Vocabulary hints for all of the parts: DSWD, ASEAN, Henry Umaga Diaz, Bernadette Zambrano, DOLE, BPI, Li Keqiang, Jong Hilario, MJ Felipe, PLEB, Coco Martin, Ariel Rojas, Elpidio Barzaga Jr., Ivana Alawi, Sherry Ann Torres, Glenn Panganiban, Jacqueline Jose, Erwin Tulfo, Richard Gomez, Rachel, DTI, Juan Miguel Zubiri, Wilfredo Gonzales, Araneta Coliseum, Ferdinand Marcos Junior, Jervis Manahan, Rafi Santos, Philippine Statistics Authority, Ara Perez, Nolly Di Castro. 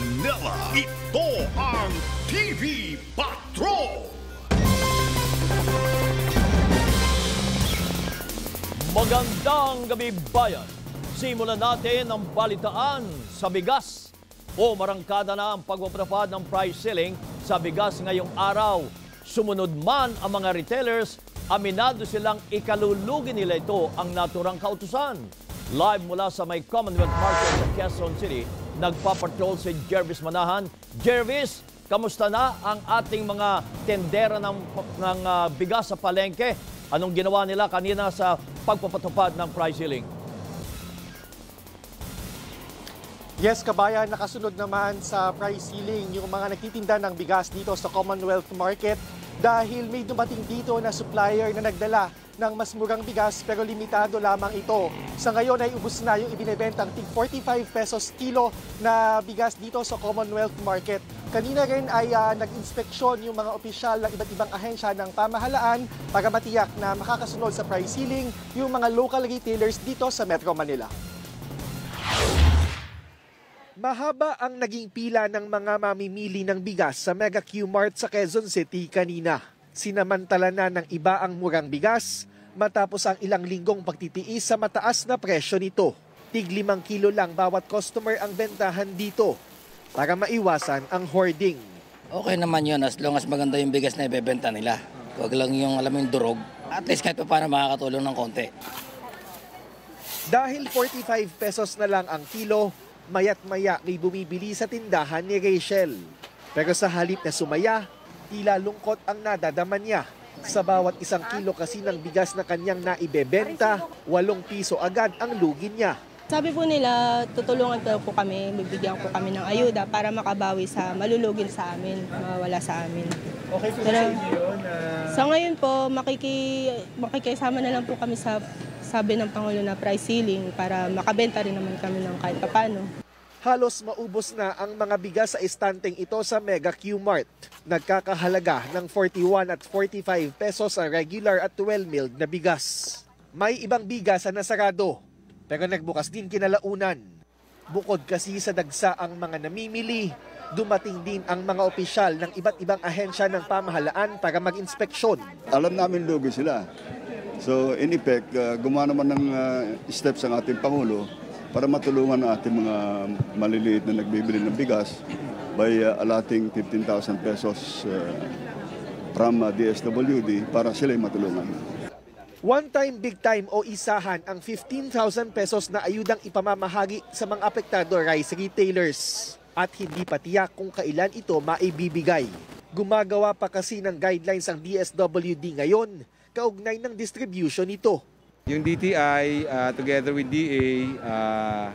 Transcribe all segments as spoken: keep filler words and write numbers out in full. Manila. Ito ang T V Patrol! Magandang gabi, bayan! Simulan natin ang balitaan sa bigas. O marangkada na ang pagpapatupad ng price ceiling sa bigas ngayong araw. Sumunod man ang mga retailers, aminado silang ikalulugi nila ito ang naturang kautusan. Live mula sa may Commonwealth Market sa Quezon City, nagpapatrol si Jervis Manahan. Jervis, kamusta na ang ating mga tendera ng, ng uh, bigas sa palengke? Anong ginawa nila kanina sa pagpapatupad ng price ceiling? Yes, kabayan, nakasunod naman sa price ceiling yung mga nagtitinda ng bigas dito sa Commonwealth Market dahil may dumating dito na supplier na nagdala ng mas murang bigas pero limitado lamang ito. Sa ngayon ay ubos na yung ibinebentang tig forty-five pesos kilo na bigas dito sa Commonwealth Market. Kanina rin ay uh, nag-inspeksyon yung mga opisyal ng iba't ibang ahensya ng pamahalaan para matiyak na makakasunod sa price ceiling yung mga local retailers dito sa Metro Manila. Mahaba ang naging pila ng mga mamimili ng bigas sa Mega Q-Mart sa Quezon City kanina. Sinamantala na ng iba ang murang bigas matapos ang ilang linggong pagtitiis sa mataas na presyo nito. Tig limang kilo lang bawat customer ang bentahan dito para maiwasan ang hoarding. Okay naman yun as long as maganda yung bigas na ibebenta nila. Huwag lang yung alam yung durog. At least kahit pa para makakatulong ng konti. Dahil forty-five pesos na lang ang kilo, mayat maya may bumibili sa tindahan ni Rachel. Pero sa halip na sumaya, tila lungkot ang nadadama niya. Sa bawat isang kilo kasi ng bigas na kanyang naibebenta, walong piso agad ang lugi niya. Sabi po nila, tutulungan po kami, bibigyan po kami ng ayuda para makabawi sa malulugin sa amin, mawala sa amin. Okay po sa inyo na... Sa ngayon po, makiki, makikisama na lang po kami sa sabi ng Pangulo na price ceiling para makabenta rin naman kami ng kahit papano. Halos maubos na ang mga bigas sa istanteng ito sa Mega Q-Mart. Nagkakahalaga ng forty-one at forty-five pesos ang regular at well-milled na bigas. May ibang bigas na sarado, pero nagbukas din kinalaunan. Bukod kasi sa dagsa ang mga namimili, dumating din ang mga opisyal ng iba't ibang ahensya ng pamahalaan para mag-inspeksyon. Alam namin lugi sila. So in effect, uh, gumawa naman ng uh, steps ang ating Pangulo para matulungan ang ating mga maliliit na nagbibili ng bigas by uh, allotting fifteen thousand pesos uh, from uh, D S W D para sila'y matulungan. One-time, big-time o isahan ang fifteen thousand pesos na ayudang ipamamahagi sa mga apektado rice retailers at hindi pa tiyak kung kailan ito maibibigay. Gumagawa pa kasi ng guidelines ang D S W D ngayon, kaugnay ng distribution nito. Yung D T I uh, together with D A, uh,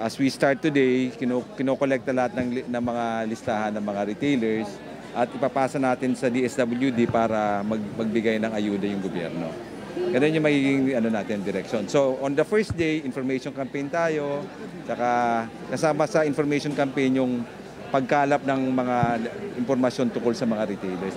as we start today, kinokolekta lahat ng, ng mga listahan ng mga retailers at ipapasa natin sa D S W D para mag, magbigay ng ayuda yung gobyerno. Ganun yung magiging ano natin, direction. So on the first day, information campaign tayo, tsaka kasama sa information campaign yung pagkalap ng mga impormasyon tungkol sa mga retailers.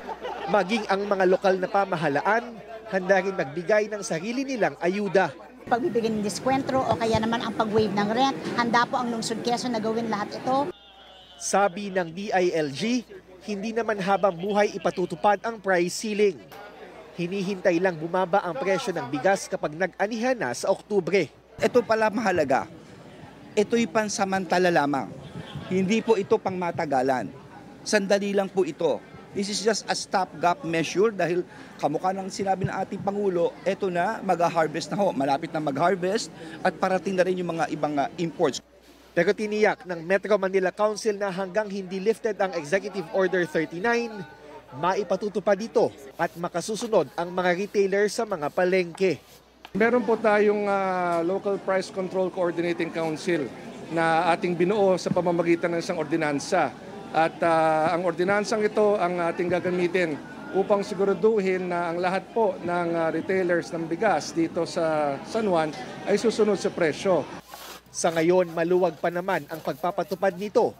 Maging ang mga lokal na pamahalaan, handa rin magbigay ng sarili nilang ayuda. Pagbibigyan ng diskwentro o kaya naman ang pag-waive ng rent, handa po ang lungsod Quezon na gawin lahat ito. Sabi ng D I L G, hindi naman habang buhay ipatutupad ang price ceiling. Hinihintay lang bumaba ang presyo ng bigas kapag nag-anihan na sa Oktubre. Ito pala mahalaga. Ito'y pansamantala lamang. Hindi po ito pangmatagalan. Sandali lang po ito. This is just a stopgap measure dahil kamukha ng sinabi ng ating Pangulo, ito na, mag-harvest na ho. Malapit na mag-harvest at parating na rin yung mga ibang imports. Pero tiniyak ng Metro Manila Council na hanggang hindi lifted ang Executive Order thirty-nine, maipatutupad dito at makasusunod ang mga retailer sa mga palengke. Meron po tayong uh, Local Price Control Coordinating Council na ating binuo sa pamamagitan ng isang ordinansa. At uh, ang ordinansang ito ang ating gagamitin upang siguraduhin na ang lahat po ng uh, retailers ng bigas dito sa San Juan ay susunod sa presyo. Sa ngayon, maluwag pa naman ang pagpapatupad nito.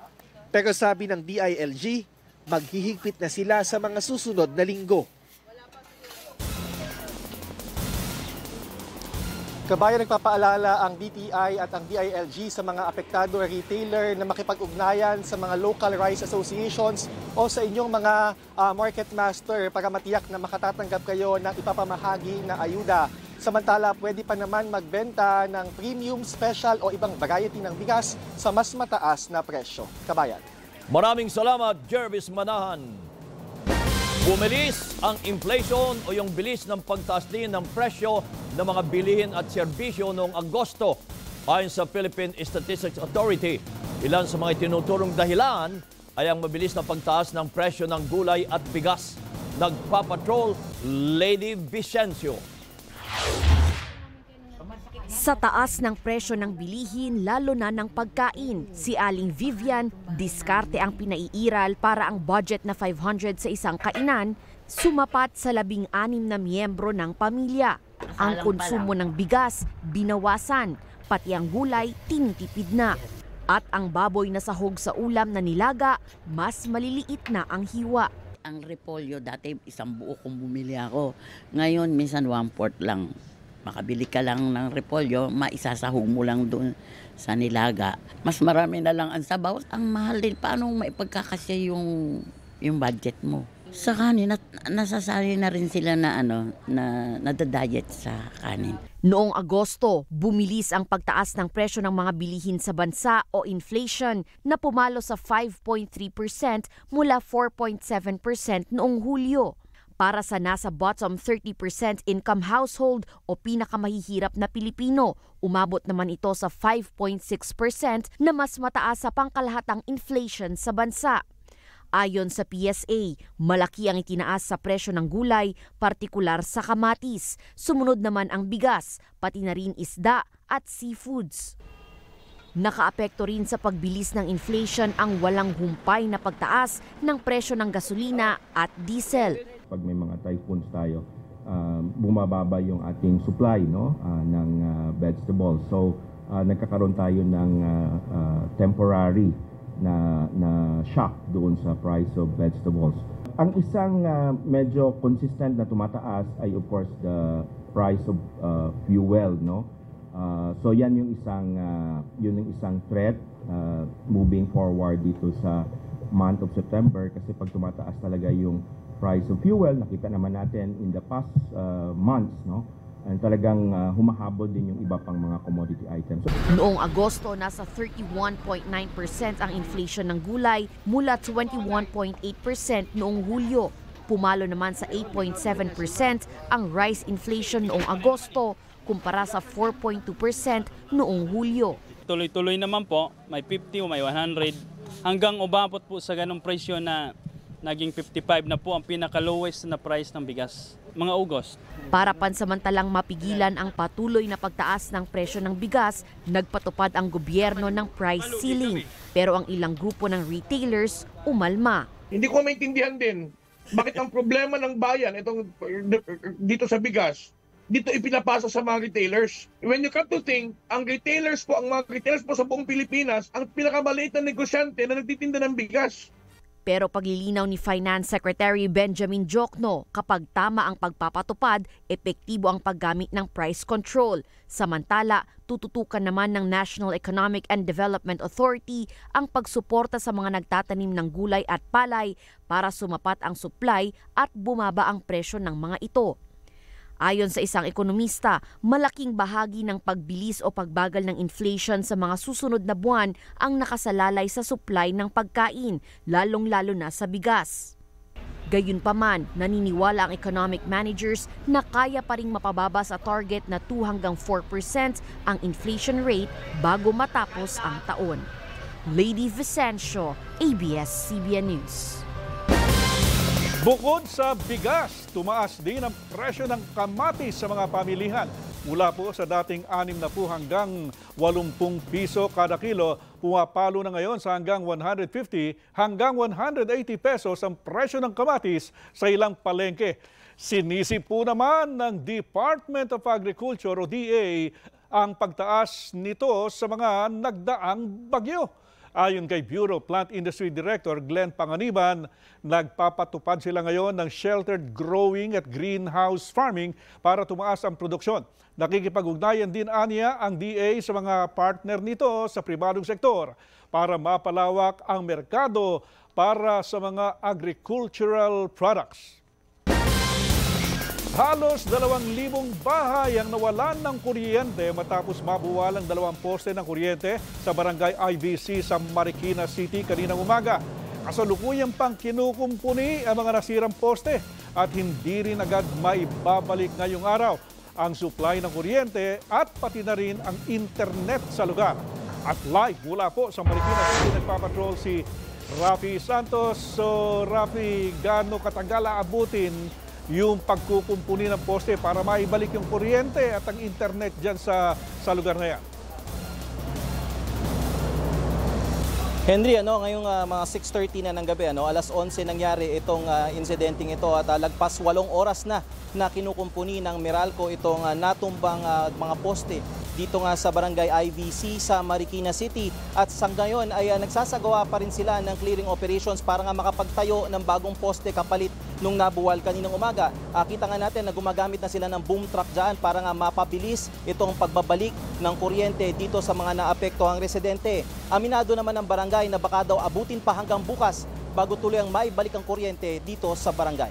Pero sabi ng D I L G, maghihigpit na sila sa mga susunod na linggo. Kabayan, nagpapaalala ang D T I at ang D I L G sa mga apektado retailer na makipag-ugnayan sa mga local rice associations o sa inyong mga uh, market master para matiyak na makatatanggap kayo ng ipapamahagi na ayuda. Samantala, pwede pa naman magbenta ng premium, special o ibang variety ng bigas sa mas mataas na presyo. Kabayan. Maraming salamat, Jervis Manahan. Bumilis ang inflation o yung bilis ng pagtaas din ng presyo ng mga bilihin at serbisyo noong Agosto. Ayon sa Philippine Statistics Authority, ilan sa mga tinuturong dahilan ay ang mabilis na pagtaas ng presyo ng gulay at bigas. Nagpapatrol, Lady Vicencio. Sa taas ng presyo ng bilihin, lalo na ng pagkain, si Aling Vivian, diskarte ang pinaiiral para ang budget na five hundred sa isang kainan, sumapat sa labing anim na miyembro ng pamilya. Ang konsumo ng bigas, binawasan, pati ang gulay, tinitipid na. At ang baboy na sahog sa ulam na nilaga, mas maliliit na ang hiwa. Ang repolyo dati, isang buo kung bumili ako. Ngayon, minsan one-fourth lang. Makabili ka lang ng repolyo, maisasahog mo lang doon sa nilaga. Mas marami na lang ang sabaw. Ang mahal din, paano maipagkakasya yung, yung budget mo? Sa kanin, nasasali na rin sila na ano, na nadadiet sa kanin. Noong Agosto, bumilis ang pagtaas ng presyo ng mga bilihin sa bansa o inflation na pumalo sa five point three percent mula four point seven percent noong Hulyo. Para sa nasa bottom thirty percent income household o pinakamahihirap na Pilipino, umabot naman ito sa five point six percent na mas mataas sa pangkalahatang inflation sa bansa. Ayon sa P S A, malaki ang itinaas sa presyo ng gulay, partikular sa kamatis. Sumunod naman ang bigas, pati na rin isda at seafoods. Nakaapekto rin sa pagbilis ng inflation ang walang humpay na pagtaas ng presyo ng gasolina at diesel. Pag may mga typhoons tayo, uh, bumababa yung ating supply no uh, ng uh, vegetables. So uh, nagkakaroon tayo ng uh, uh, temporary na, na shock doon sa price of vegetables. Ang isang uh, medyo consistent na tumataas ay of course the price of uh, fuel no. Uh, so yan yung isang uh, yun yung isang threat uh, moving forward dito sa month of September, kasi pag tumataas talaga yung price of fuel, nakita naman natin in the past uh, months no, and talagang uh, humahabol din yung iba pang mga commodity items. Noong Agosto, nasa thirty-one point nine percent ang inflation ng gulay mula twenty-one point eight percent noong Hulyo. Pumalo naman sa eight point seven percent ang rice inflation noong Agosto, kumpara sa four point two percent noong Hulyo. Tuloy-tuloy naman po, may fifty o may one hundred, hanggang umabot po sa ganong presyo na naging fifty-five na po ang pinaka-lowest na price ng bigas, mga August. Para pansamantalang mapigilan ang patuloy na pagtaas ng presyo ng bigas, nagpatupad ang gobyerno ng price ceiling. Pero ang ilang grupo ng retailers umalma. Hindi ko maintindihan din bakit ang problema ng bayan itong, dito sa bigas, dito ipinapasa sa mga retailers. When you come to think, ang retailers po, ang mga retailers po sa buong Pilipinas, ang pinakamaliit na negosyante na nagtitinda ng bigas. Pero paglilinaw ni Finance Secretary Benjamin Diokno, kapag tama ang pagpapatupad, epektibo ang paggamit ng price control. Samantala, tututukan naman ng National Economic and Development Authority ang pagsuporta sa mga nagtatanim ng gulay at palay para sumapat ang supply at bumaba ang presyo ng mga ito. Ayon sa isang ekonomista, malaking bahagi ng pagbilis o pagbagal ng inflation sa mga susunod na buwan ang nakasalalay sa supply ng pagkain, lalong-lalo na sa bigas. Gayunpaman, naniniwala ang economic managers na kaya pa ring mapababa sa target na two hanggang four percent ang inflation rate bago matapos ang taon. Lady Vicencio, A B S C B N News. Bukod sa bigas, tumaas din ang presyo ng kamatis sa mga pamilihan. Mula po sa dating anim na po hanggang walumpung piso kada kilo, pumapalo na ngayon sa hanggang one fifty hanggang one eighty pesos ang presyo ng kamatis sa ilang palengke. Sinisip po naman ng Department of Agriculture o D A ang pagtaas nito sa mga nagdaang bagyo. Ayon kay Bureau Plant Industry Director Glenn Panganiban, nagpapatupad sila ngayon ng sheltered growing at greenhouse farming para tumaas ang produksyon. Nakikipag-ugnayan din aniya ang D A sa mga partner nito sa pribadong sektor para mapalawak ang merkado para sa mga agricultural products. Halos dalawang libong bahay ang nawalan ng kuryente matapos mabuwal ang dalawang poste ng kuryente sa barangay I B C sa Marikina City kaninang umaga. Kasalukuyang pang kinukumpuni ang mga nasirang poste at hindi rin agad maibabalik ngayong araw ang supply ng kuryente at pati na rin ang internet sa lugar. At live mula po sa Marikina City nagpapatrol si Rafi Santos. So Rafi, gaano katagal aabutin yung pagkukumpuni ng poste para maibalik yung kuryente at ang internet dyan sa, sa lugar na yan? Henry, ano, ngayong uh, mga six thirty na ng gabi, ano, alas onse nangyari itong uh, incidenting ito at uh, lagpas walong oras na na kinukumpuni ng Meralco itong uh, natumbang uh, mga poste dito nga sa barangay I V C sa Marikina City. At sa ngayon ay uh, nagsasagawa pa rin sila ng clearing operations para nga makapagtayo ng bagong poste kapalit nung nabuwal kaninang umaga. Uh, kita nga natin na gumagamit na sila ng boom truck dyan para nga mapabilis itong pagbabalik ng kuryente dito sa mga naapektuhang residente. Aminado naman ng barangay na baka daw abutin pa hanggang bukas bago tuloy ang maibalik ang kuryente dito sa barangay.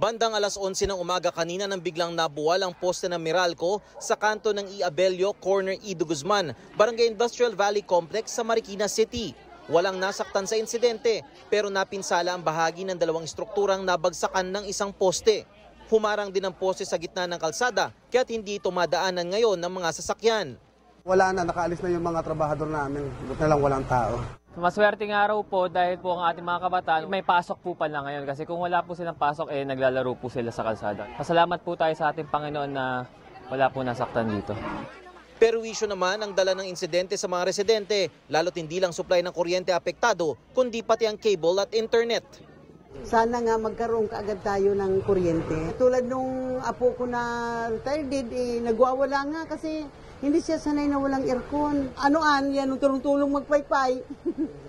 Bandang alas onse ng umaga kanina nang biglang nabuwal ang poste ng Meralco sa kanto ng E. Abelio, corner E. De Guzman, Barangay Industrial Valley Complex sa Marikina City. Walang nasaktan sa insidente pero napinsala ang bahagi ng dalawang strukturang nabagsakan ng isang poste. Humarang din ang poste sa gitna ng kalsada kaya't hindi ito madaanan ngayon ng mga sasakyan. Wala na, nakaalis na yung mga trabahador namin. But na lang walang tao. Maswerteng araw po dahil po ang ating mga kabataan may pasok po pala ngayon kasi kung wala po silang pasok eh naglalaro po sila sa kalsada. Pasalamat po tayo sa ating Panginoon na wala po nasaktan dito. Pero isyu naman ang dala ng insidente sa mga residente, lalo't hindi lang supply ng kuryente apektado kundi pati ang cable at internet. Sana nga magkaroon kaagad tayo ng kuryente. Tulad nung apo ko na retired, eh, nagwawala nga kasi hindi siya sanay na walang aircon. Anoan, yan, tulong-tulong magpaypay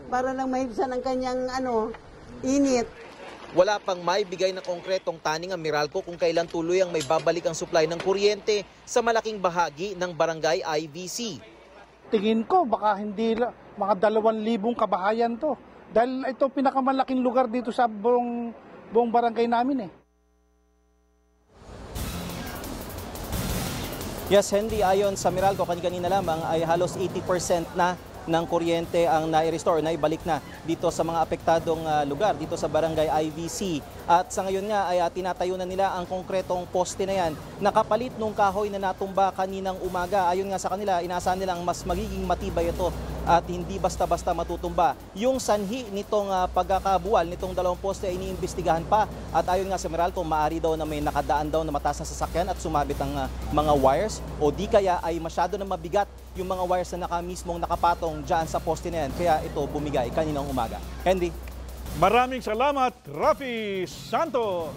para lang mahibsan ang kanyang ano, init. Wala pang maibigay na konkretong taning ang Meralco kung kailan tuloy ang may babalik ang supply ng kuryente sa malaking bahagi ng barangay I V C. Tingin ko baka hindi mga dalawang libong kabahayan to. Dahil ito pinakamalaking lugar dito sa buong, buong barangay namin eh. Yes, Henry, ayon sa Meralco, kanina lamang ay halos eighty percent na ng kuryente ang nai-restore, naibalik na dito sa mga apektadong uh, lugar, dito sa barangay I V C. At sa ngayon nga ay uh, tinatayo na nila ang konkretong poste na yan. Nakapalit nung kahoy na natumba kaninang umaga. Ayon nga sa kanila, inaasahan nilang mas magiging matibay ito at hindi basta-basta matutumba. Yung sanhi nitong uh, pagkakabuwal, nitong dalawang poste ay iniimbestigahan pa. At ayon nga sa Meralco, maaari daw na may nakadaan daw na mataas na sasakyan at sumabit ang uh, mga wires o di kaya ay masyado na mabigat yung mga wires na naka mismong nakapatong dyan sa poste na yan. Kaya ito bumigay kaninang umaga. Henry. Maraming salamat, Rafi Santos.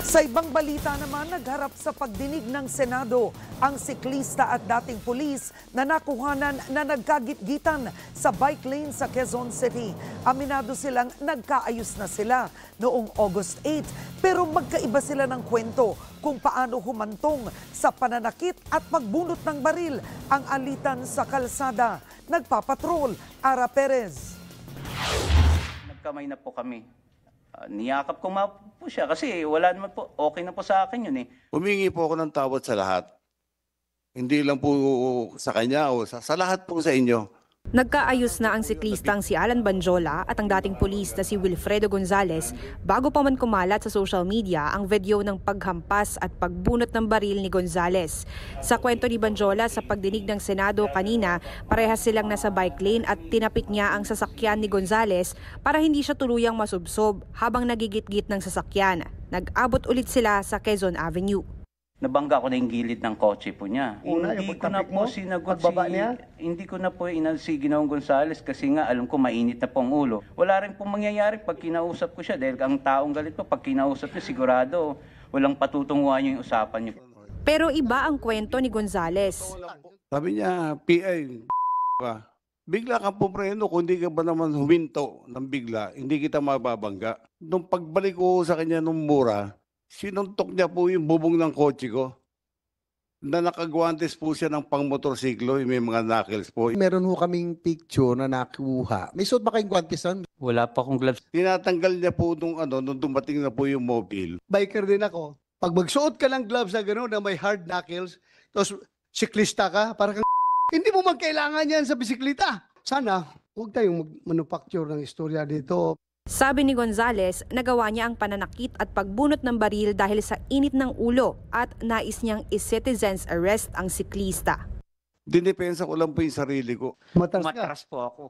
Sa ibang balita naman, nagharap sa pagdinig ng Senado ang siklista at dating pulis na nakuhanan na nagkagitgitan sa bike lane sa Quezon City. Aminado silang nagkaayos na sila noong August eighth pero magkaiba sila ng kwento kung paano humantong sa pananakit at pagbunot ng baril ang alitan sa kalsada. Nagpapatrol, Ara Perez. Nagkamay na po kami. Uh, niyakap ko po siya kasi wala naman po, okay na po sa akin yun eh. Humingi po ako ng tawad sa lahat. Hindi lang po sa kanya o sa, sa lahat po sa inyo. Nagkaayos na ang siklistang si Alan Bandiola at ang dating pulis na si Wilfredo Gonzales bago pa man kumalat sa social media ang video ng paghampas at pagbunot ng baril ni Gonzales. Sa kwento ni Bandiola sa pagdinig ng Senado kanina, parehas silang nasa bike lane at tinapik niya ang sasakyan ni Gonzales para hindi siya tuluyang masubsob habang nagigitgit ng sasakyan. Nag-abot ulit sila sa Quezon Avenue. Nabangga ko na yung gilid ng kotse po niya. Una, hindi ko na po sinagot si, hindi ko na po inalsi Ginoong Gonzales kasi nga alam ko mainit na po ang ulo. Wala rin po mangyayari pag kinausap ko siya dahil ang taong galit po pag kinausap niya sigurado walang patutunguhan yung usapan niyo. Pero iba ang kwento ni Gonzales. Sabi niya, P I, ka. Bigla kang pupreno, kung hindi ka ba naman huminto ng bigla, hindi kita mababangga. Nung pagbalik ko sa kanya nung mura, sinuntok niya po yung bubong ng kotse ko. Na nakagwantes po siya ng pangmotorsiklo, may mga knuckles po. Meron ho kaming picture na nakuha. May suot ba kayong guantes nun? Wala pa akong gloves. Tinatanggal niya po nung ano, nung dumating na po yung mobile. Biker din ako. Pag magsuot ka ng gloves na gano'n na may hard knuckles, tapos siklista ka, parang hindi mo magkailangan yan sa bisikleta. Sana, huwag tayong mag-manufacture ng istorya dito. Sabi ni Gonzales, nagawa niya ang pananakit at pagbunot ng baril dahil sa init ng ulo at nais niyang i-citizen's arrest ang siklista. Dinepensa ko lang po yung sarili ko. Matras, Matras po ako.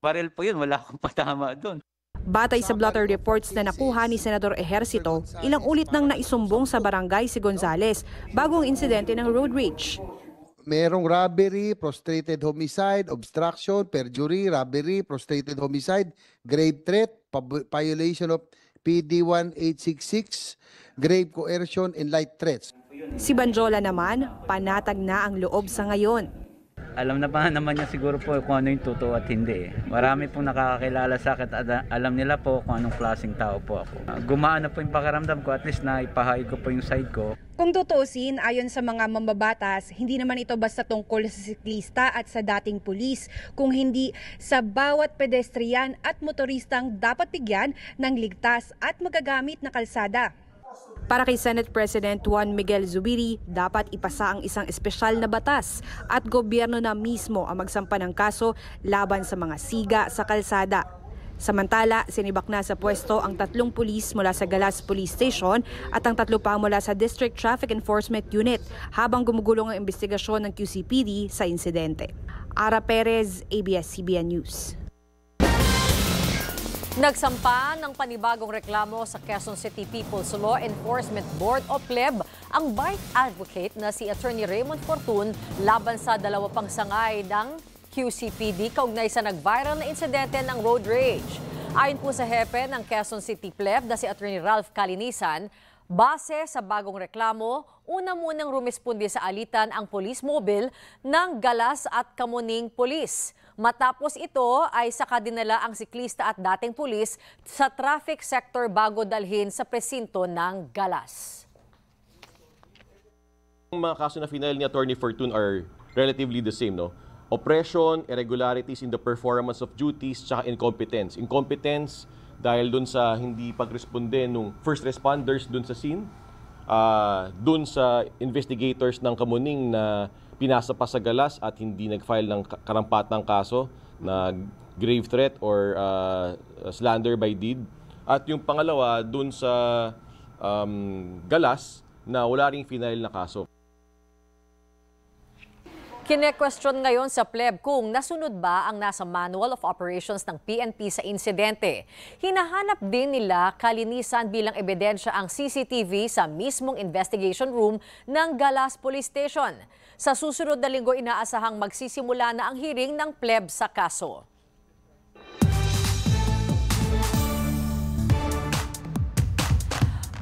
Baril po yun, wala akong patama doon. Batay sa blotter reports na nakuha ni Senador Ejercito, ilang ulit nang naisumbong sa barangay si Gonzales bagong insidente ng road rage. Merong robbery, prostrated homicide, obstruction, perjury, robbery, prostrated homicide, grave threat, violation of P D one eight six six, grave coercion, and light threats. Si Bandiola naman, panatag na ang loob sa ngayon. Alam na pa naman niya siguro po kung ano yung totoo at hindi. Marami pong nakakakilala sa akin at alam nila po kung anong klaseng tao po ako. Gumaan na po yung pakiramdam ko, at least na ipahayag ko po yung side ko. Kung tutusin, ayon sa mga mambabatas, hindi naman ito basta tungkol sa siklista at sa dating pulis, kung hindi sa bawat pedestrian at motoristang dapat bigyan ng ligtas at magagamit na kalsada. Para kay Senate President Juan Miguel Zubiri, dapat ipasa ang isang espesyal na batas at gobyerno na mismo ang magsampa ng kaso laban sa mga siga sa kalsada. Samantala, sinibak na sa pwesto ang tatlong pulis mula sa Galas Police Station at ang tatlo pa mula sa District Traffic Enforcement Unit habang gumugulong ang investigasyon ng Q C P D sa insidente. Ara Perez, A B S C B N News. Nagsampa ng panibagong reklamo sa Quezon City People's Law Enforcement Board o P L E B ang bike advocate na si Attorney Raymond Fortun laban sa dalawa pang sangay ng Q C P D kaugnay sa nag-viral na insidente ng road rage. Ayon po sa hepe ng Quezon City P L E B na si Attorney Ralph Kalinisan, base sa bagong reklamo, una munang rumispondi sa alitan ang police mobile ng Galas at Kamuning Police. Matapos ito ay saka dinala ang siklista at dating pulis sa traffic sector bago dalhin sa presinto ng Galas. Ang mga kaso na final ni Attorney Fortun are relatively the same, no? Oppression, irregularities in the performance of duties, tsaka incompetence. Incompetence dahil dun sa hindi pagresponde nung first responders dun sa scene, uh, dun sa investigators ng Kamuning na pinasa pa sa Galas at hindi nag-file ng karampatang kaso na grave threat or uh, slander by deed. At yung pangalawa, dun sa um, Galas na wala ring final na kaso. Kine-question ngayon sa P L E B kung nasunod ba ang nasa Manual of Operations ng P N P sa insidente. Hinahanap din nila Kalinisan bilang ebidensya ang C C T V sa mismong investigation room ng Galas Police Station. Sa susunod na linggo, inaasahang magsisimula na ang hearing ng P L E B sa kaso.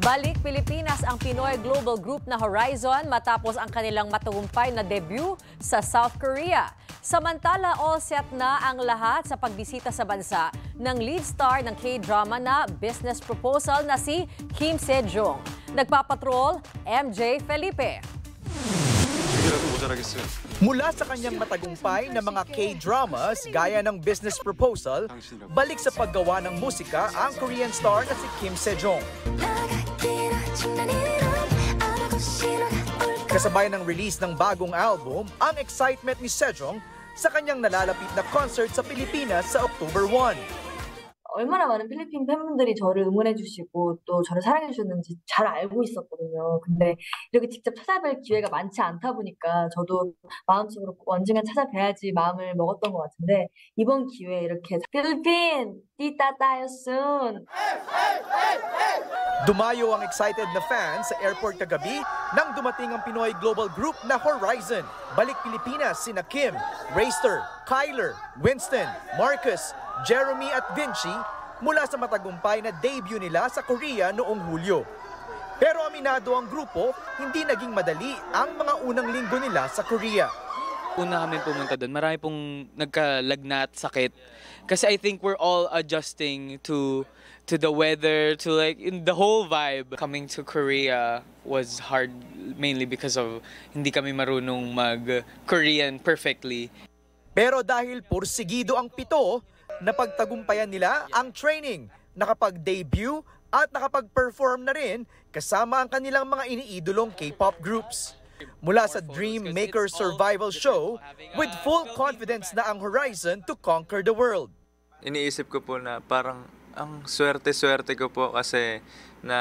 Balik Pilipinas ang Pinoy Global Group na Horizon matapos ang kanilang matagumpay na debut sa South Korea. Samantala, all set na ang lahat sa pagbisita sa bansa ng lead star ng K-drama na business proposal na si Kim Se Jeong. Nagpapatrol, M J Felipe. Mula sa kanyang matagumpay na mga K-dramas gaya ng Business Proposal, balik sa paggawa ng musika ang Korean star na si Kim Se Jeong. Kasabay ng release ng bagong album, ang excitement ni Se Jeong sa kanyang nalalapit na concert sa Pilipinas sa October first. 얼마나 많은 필리핀 팬분들이 저를 응원해 주시고 또 저를 사랑해 주셨는지 잘 알고 있었거든요. 근데 이렇게 직접 찾아뵐 기회가 많지 않다 보니까 저도 마음속으로 언젠간 찾아뵈야지 마음을 먹었던 것 같은데 이번 기회에 이렇게 필리핀 띠따따였음. Dumayo ang excited na fans sa airport kagabi nang dumating ang Pinoy Global Group na Horizon. Balik Pilipinas sina Kim, Rayster, Kyler, Winston, Marcus, Jeremy at Vinci mula sa matagumpay na debut nila sa Korea noong Hulyo. Pero aminado ang grupo, hindi naging madali ang mga unang linggo nila sa Korea. Una kami pumunta doon, marami pong nagkalagnat, sakit. Kasi I think we're all adjusting to to the weather, to like in the whole vibe. Coming to Korea was hard mainly because of hindi kami marunong mag-Korean perfectly. Pero dahil pursigido ang pito, napagtagumpayan nila ang training, nakapag-debut at nakapag-perform na rin kasama ang kanilang mga iniidolong K-pop groups. Mula sa Dream Maker Survival Show, with full confidence na ang Horizon to conquer the world. Iniisip ko po na parang ang swerte-swerte ko po kasi na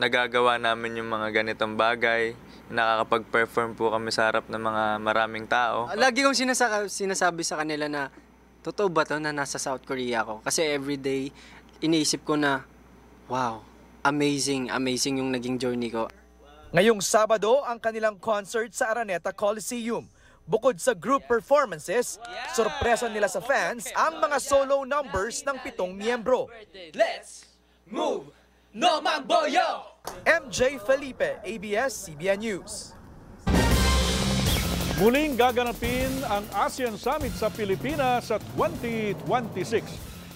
nagagawa namin yung mga ganitong bagay, nakakapag-perform po kami sa harap ng mga maraming tao. Lagi kong sinasa sinasabi sa kanila na totoo ba to na nasa South Korea ako? Kasi everyday iniisip ko na wow, amazing, amazing yung naging journey ko. Ngayong Sabado, ang kanilang concert sa Araneta Coliseum. Bukod sa group performances, sorpresa nila sa fans ang mga solo numbers ng pitong miyembro. Let's move! No Mamboyo! M J Felipe, A B S C B N News. Muling gaganapin ang ASEAN Summit sa Pilipinas sa twenty twenty-six.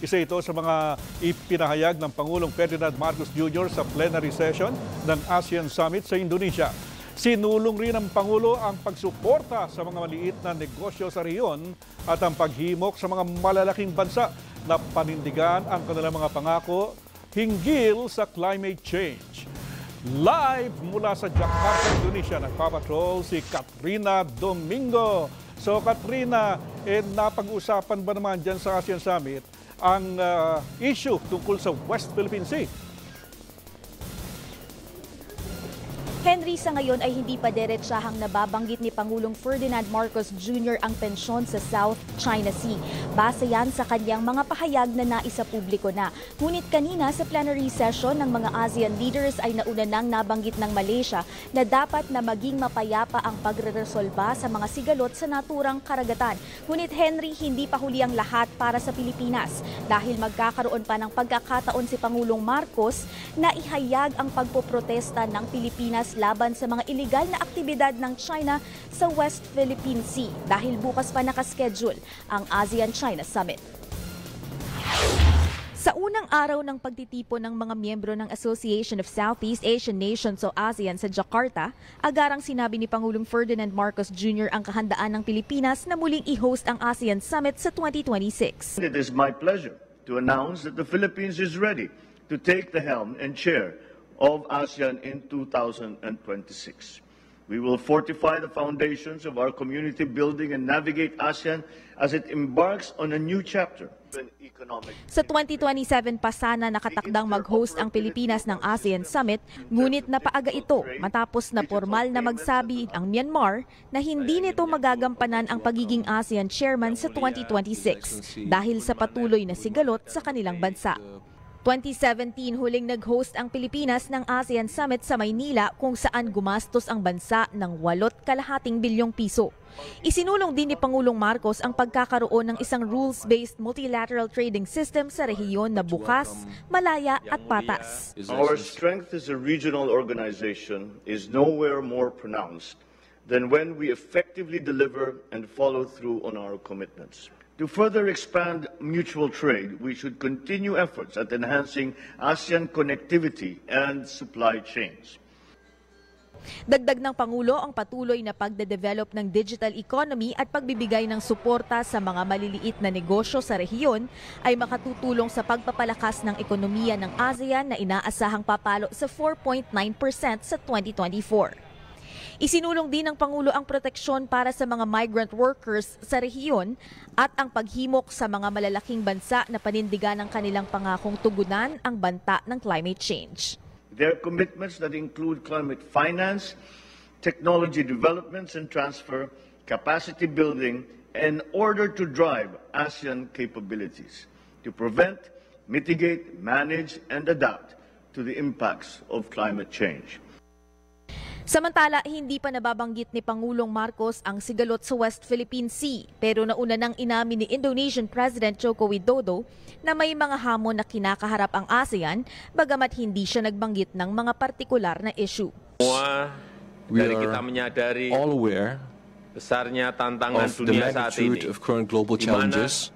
Isa ito sa mga ipinahayag ng Pangulong Ferdinand Marcos Junior sa plenary session ng ASEAN Summit sa Indonesia. Sinulong rin ng Pangulo ang pagsuporta sa mga maliit na negosyo sa rehiyon at ang paghimok sa mga malalaking bansa na panindigan ang kanilang mga pangako hinggil sa climate change. Live mula sa Jakarta, Indonesia, nagpapatrol si Katrina Domingo. So Katrina, eh, napag-usapan ba naman dyan sa ASEAN Summit ang uh, issue tungkol sa West Philippine Sea? Henry, sa ngayon ay hindi pa diretsahang nababanggit ni Pangulong Ferdinand Marcos Junior ang pensyon sa South China Sea. Base yan sa kanyang mga pahayag na naisa publiko na. Ngunit kanina sa plenary session ng mga ASEAN leaders ay nauna nang nabanggit ng Malaysia na dapat na maging mapayapa ang pagreresolba sa mga sigalot sa naturang karagatan. Ngunit Henry, hindi pa huli ang lahat para sa Pilipinas dahil magkakaroon pa ng pagkakataon si Pangulong Marcos na ihayag ang pagpoprotesta ng Pilipinas laban sa mga iligal na aktibidad ng China sa West Philippine Sea dahil bukas pa nakaschedule ang ASEAN-China Summit. Sa unang araw ng pagtitipon ng mga miyembro ng Association of Southeast Asian Nations o ASEAN sa Jakarta, agarang sinabi ni Pangulong Ferdinand Marcos Junior ang kahandaan ng Pilipinas na muling i-host ang ASEAN Summit sa twenty twenty-six. It is my pleasure to announce that the Philippines is ready to take the helm and chair of ASEAN in two thousand twenty-six. We will fortify the foundations of our community building and navigate ASEAN as it embarks on a new chapter. Sa twenty twenty-seven pa sana nakatakdang mag-host ang Pilipinas ng ASEAN Summit, ngunit napaaga ito matapos na formal na magsabi ang Myanmar na hindi nito magagampanan ang pagiging ASEAN chairman sa twenty twenty-six dahil sa patuloy na sigalot sa kanilang bansa. twenty seventeen huling nag-host ang Pilipinas ng ASEAN Summit sa Maynila kung saan gumastos ang bansa ng walot kalahating bilyong piso. Isinulong din ni Pangulong Marcos ang pagkakaroon ng isang rules-based multilateral trading system sa rehiyon na bukas, malaya at patas. Our strength as a regional organization is nowhere more pronounced than when we effectively deliver and follow through on our commitments. To further expand mutual trade, we should continue efforts at enhancing ASEAN connectivity and supply chains. Dagdag ng Pangulo ang patuloy na pagde-develop ng digital economy at pagbibigay ng suporta sa mga maliliit na negosyo sa rehiyon ay makatutulong sa pagpapalakas ng ekonomiya ng ASEAN na inaasahang papalo sa four point nine percent sa twenty twenty-four. Isinulong din ng Pangulo ang proteksyon para sa mga migrant workers sa rehiyon at ang paghimok sa mga malalaking bansa na panindigan ng kanilang pangakong tugunan ang banta ng climate change. Their commitments that include climate finance, technology developments and transfer, capacity building in order to drive ASEAN capabilities to prevent, mitigate, manage and adapt to the impacts of climate change. Samantala, hindi pa nababanggit ni Pangulong Marcos ang sigalot sa West Philippine Sea, pero nauna nang inamin ni Indonesian President Joko Widodo na may mga hamon na kinakaharap ang ASEAN, bagamat hindi siya nagbanggit ng mga partikular na issue. We are all aware of the magnitude of current global challenges,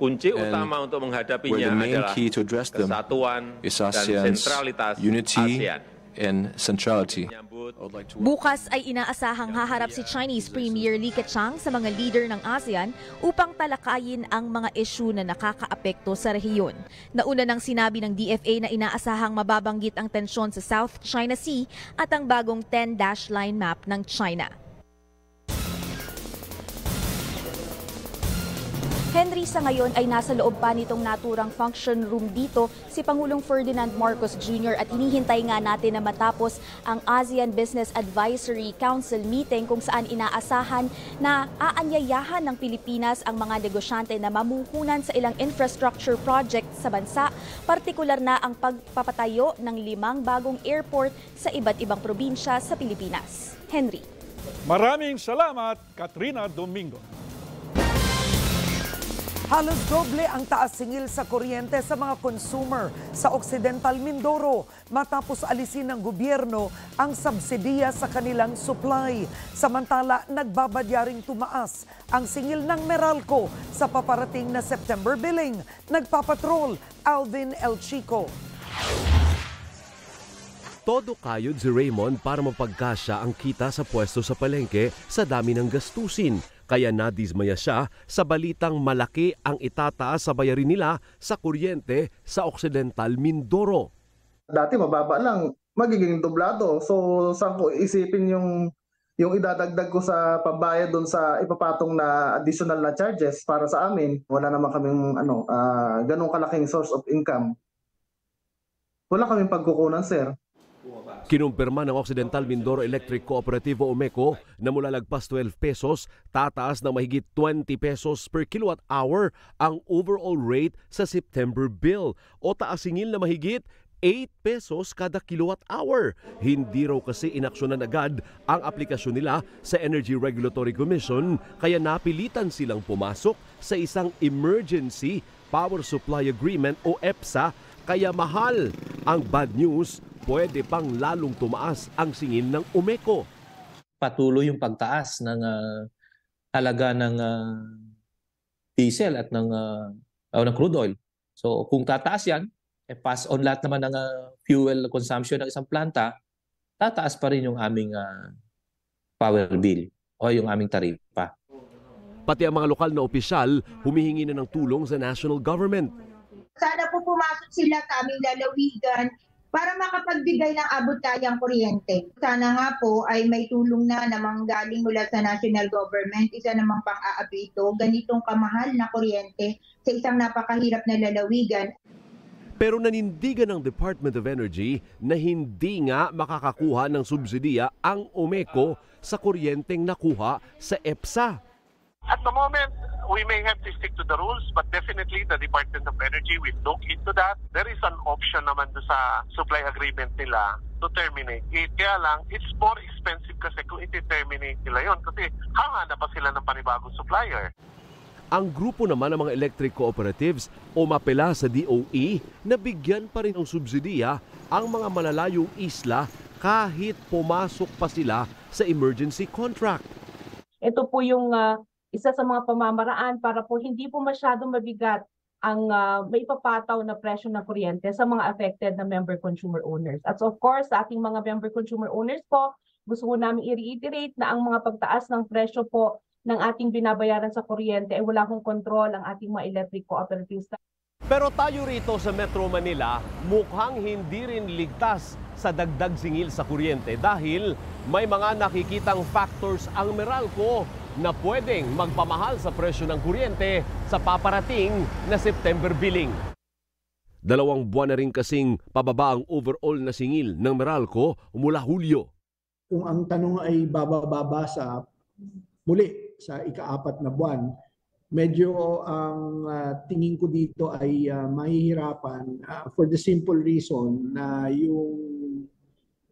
kunci utama untuk menghadapinya adalah kesatuan dan sentralitas ASEAN. And centrality. Bukas ay inaasahang haharap si Chinese Premier Li Keqiang sa mga leader ng ASEAN upang talakayin ang mga isyu na nakakaapekto sa rehiyon. Nauna nang sinabi ng D F A na inaasahang mababanggit ang tensyon sa South China Sea at ang bagong ten dash line map ng China. Henry, sa ngayon ay nasa loob pa nitong naturang function room dito si Pangulong Ferdinand Marcos Junior at hinihintay nga natin na matapos ang ASEAN Business Advisory Council meeting kung saan inaasahan na aanyayahan ng Pilipinas ang mga negosyante na mamuhunan sa ilang infrastructure project sa bansa, partikular na ang pagpapatayo ng limang bagong airport sa iba't ibang probinsya sa Pilipinas. Henry. Maraming salamat, Katrina Domingo. Halos doble ang taas singil sa kuryente sa mga consumer sa Occidental Mindoro matapos alisin ng gobyerno ang subsidiya sa kanilang supply. Samantala, nagbabadyaring tumaas ang singil ng Meralco sa paparating na September billing. Nagpapatrol, Alvin El Chico. Todo kayod si Raymond para mapagkasya ang kita sa pwesto sa palengke sa dami ng gastusin. Kaya nadismaya siya sa balitang malaki ang itataas sa bayarin nila sa kuryente sa Occidental Mindoro. Dati mababa lang, magiging dublado. So saan ko isipin yung, yung idadagdag ko sa pabayad doon sa ipapatong na additional na charges para sa amin? Wala naman kaming ano, uh, ganong kalaking source of income. Wala kaming pagkukunan, sir. Kinumpirma ng Occidental Mindoro Electric Cooperativo Omeco na mula lagpas twelve pesos, tataas na mahigit twenty pesos per kilowatt hour ang overall rate sa September bill o taasingil na mahigit eight pesos kada kilowatt hour. Hindi raw kasi inaksyonan agad ang aplikasyon nila sa Energy Regulatory Commission kaya napilitan silang pumasok sa isang Emergency Power Supply Agreement o E P S A kaya mahal. Ang bad news, pwede pang lalong tumaas ang singil ng Omeco. Patuloy yung pagtaas ng uh, halaga ng uh, diesel at ng, uh, uh, ng crude oil. So kung tataas yan, eh, pass on lahat naman ng uh, fuel consumption ng isang planta, tataas pa rin yung aming uh, power bill o yung aming taripa. Pati ang mga lokal na opisyal humihingi na ng tulong sa national government. Sana po pumasok sila sa aming lalawigan para makapagbigay ng abot-kayang kuryente. Sana nga po ay may tulong na namang galing mula sa national government, isa namang pang-aabito, ganitong kamahal na kuryente sa isang napakahirap na lalawigan. Pero nanindigan ng Department of Energy na hindi nga makakakuha ng subsidiya ang Omeco sa kuryenteng nakuha sa E P S A. At the moment, we may have to stick to the rules, but definitely the Department of Energy will look into that. There is an option naman doon sa supply agreement nila to terminate it. Kaya lang, it's more expensive kasi kung iti-terminate nila yun kasi hangad na pa sila ng panibagong supplier. Ang grupo naman ng mga electric cooperatives o mapela sa D O E na bigyan pa rin ng subsidiya ang mga malalayong isla kahit pumasok pa sila sa emergency contract. Ito po yung... Uh... isa sa mga pamamaraan para po hindi po masyadong mabigat ang uh, maipapataw na presyo ng kuryente sa mga affected na member consumer owners. At so of course, sa ating mga member consumer owners po, gusto ko namin i-reiterate na ang mga pagtaas ng presyo po ng ating binabayaran sa kuryente ay wala kong kontrol ang ating mga electric cooperatives. Pero tayo rito sa Metro Manila, mukhang hindi rin ligtas sa dagdag singil sa kuryente dahil may mga nakikitang factors ang Meralco na pwedeng magpamahal sa presyo ng kuryente sa paparating na September billing. Dalawang buwan na rin kasing pababa ang overall na singil ng Meralco mula Hulyo. Kung ang tanong ay bababa sa muli sa ikaapat na buwan, medyo ang uh, tingin ko dito ay uh, mahihirapan uh, for the simple reason na yung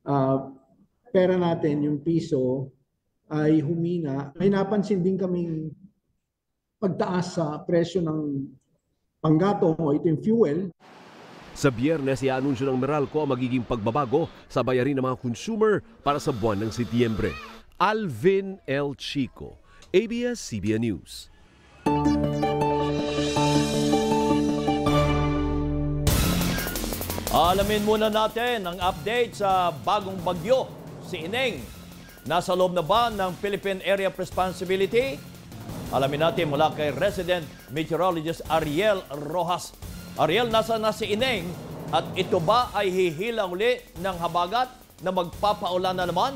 uh, pera natin, yung piso, ay humina. May napansin din kaming pagtaas sa presyo ng panggatong o ito yung fuel. Sa Biyernes, i-anunsyo ng Meralco ang magiging pagbabago sa bayarin ng mga consumer para sa buwan ng Setyembre. Alvin El Chico, A B S C B N News. Alamin muna natin ang update sa bagong bagyo, si Ineng. Nasa loob na ba ng Philippine Area of Responsibility? Alamin natin mula kay resident meteorologist Ariel Rojas. Ariel, nasa na si Ineng at ito ba ay hihila uli ng habagat na magpapaulan na naman?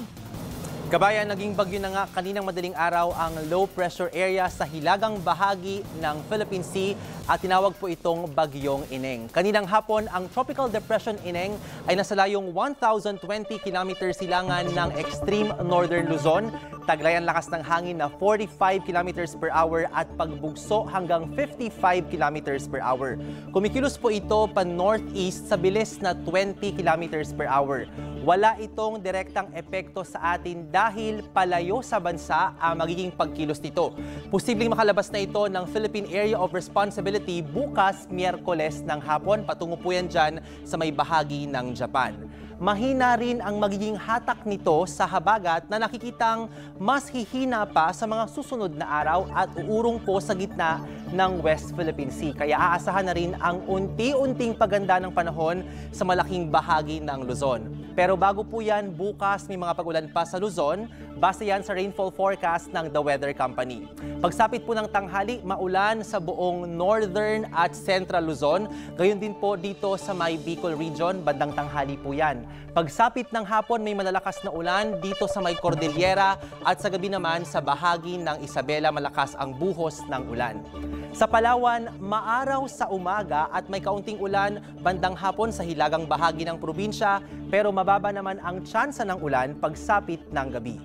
Kabayan, naging bagyo na nga kaninang madaling araw ang low pressure area sa hilagang bahagi ng Philippine Sea at tinawag po itong Bagyong Ineng. Kaninang hapon, ang Tropical Depression Ineng ay nasa layong one thousand twenty kilometers silangan ng extreme northern Luzon. Taglayan lakas ng hangin na forty-five kilometers per hour at pagbugso hanggang fifty-five kilometers per hour. Kumikilos po ito pa northeast sa bilis na twenty kilometers per hour. Wala itong direktang epekto sa atin dahil palayo sa bansa ang magiging pagkilos nito. Posibleng makalabas na ito ng Philippine Area of Responsibility bukas Miyerkules ng hapon. Patungo po yan dyan sa may bahagi ng Japan. Mahina rin ang magiging hatak nito sa habagat na nakikitang mas hihina pa sa mga susunod na araw at uurong po sa gitna ng West Philippine Sea. Kaya aasahan na rin ang unti-unting paganda ng panahon sa malaking bahagi ng Luzon. Pero bago po yan, bukas may mga pag-ulan pa sa Luzon. Base yan sa rainfall forecast ng The Weather Company. Pagsapit po ng tanghali, maulan sa buong northern at central Luzon. Gayon din po dito sa may Bicol region, bandang tanghali po yan. Pagsapit ng hapon, may malalakas na ulan dito sa may Cordillera at sa gabi naman sa bahagi ng Isabela, malakas ang buhos ng ulan. Sa Palawan, maaraw sa umaga at may kaunting ulan bandang hapon sa hilagang bahagi ng probinsya, pero mababa naman ang tsansa ng ulan pagsapit ng gabi.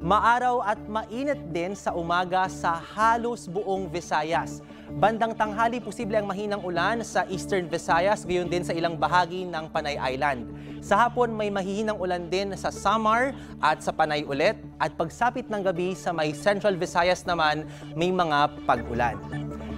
Maaraw at mainit din sa umaga sa halos buong Visayas. Bandang tanghali, posible ang mahinang ulan sa Eastern Visayas, gayon din sa ilang bahagi ng Panay Island. Sa hapon, may mahihinang ulan din sa Samar at sa Panay ulit. At pagsapit ng gabi sa may Central Visayas naman, may mga pag-ulan.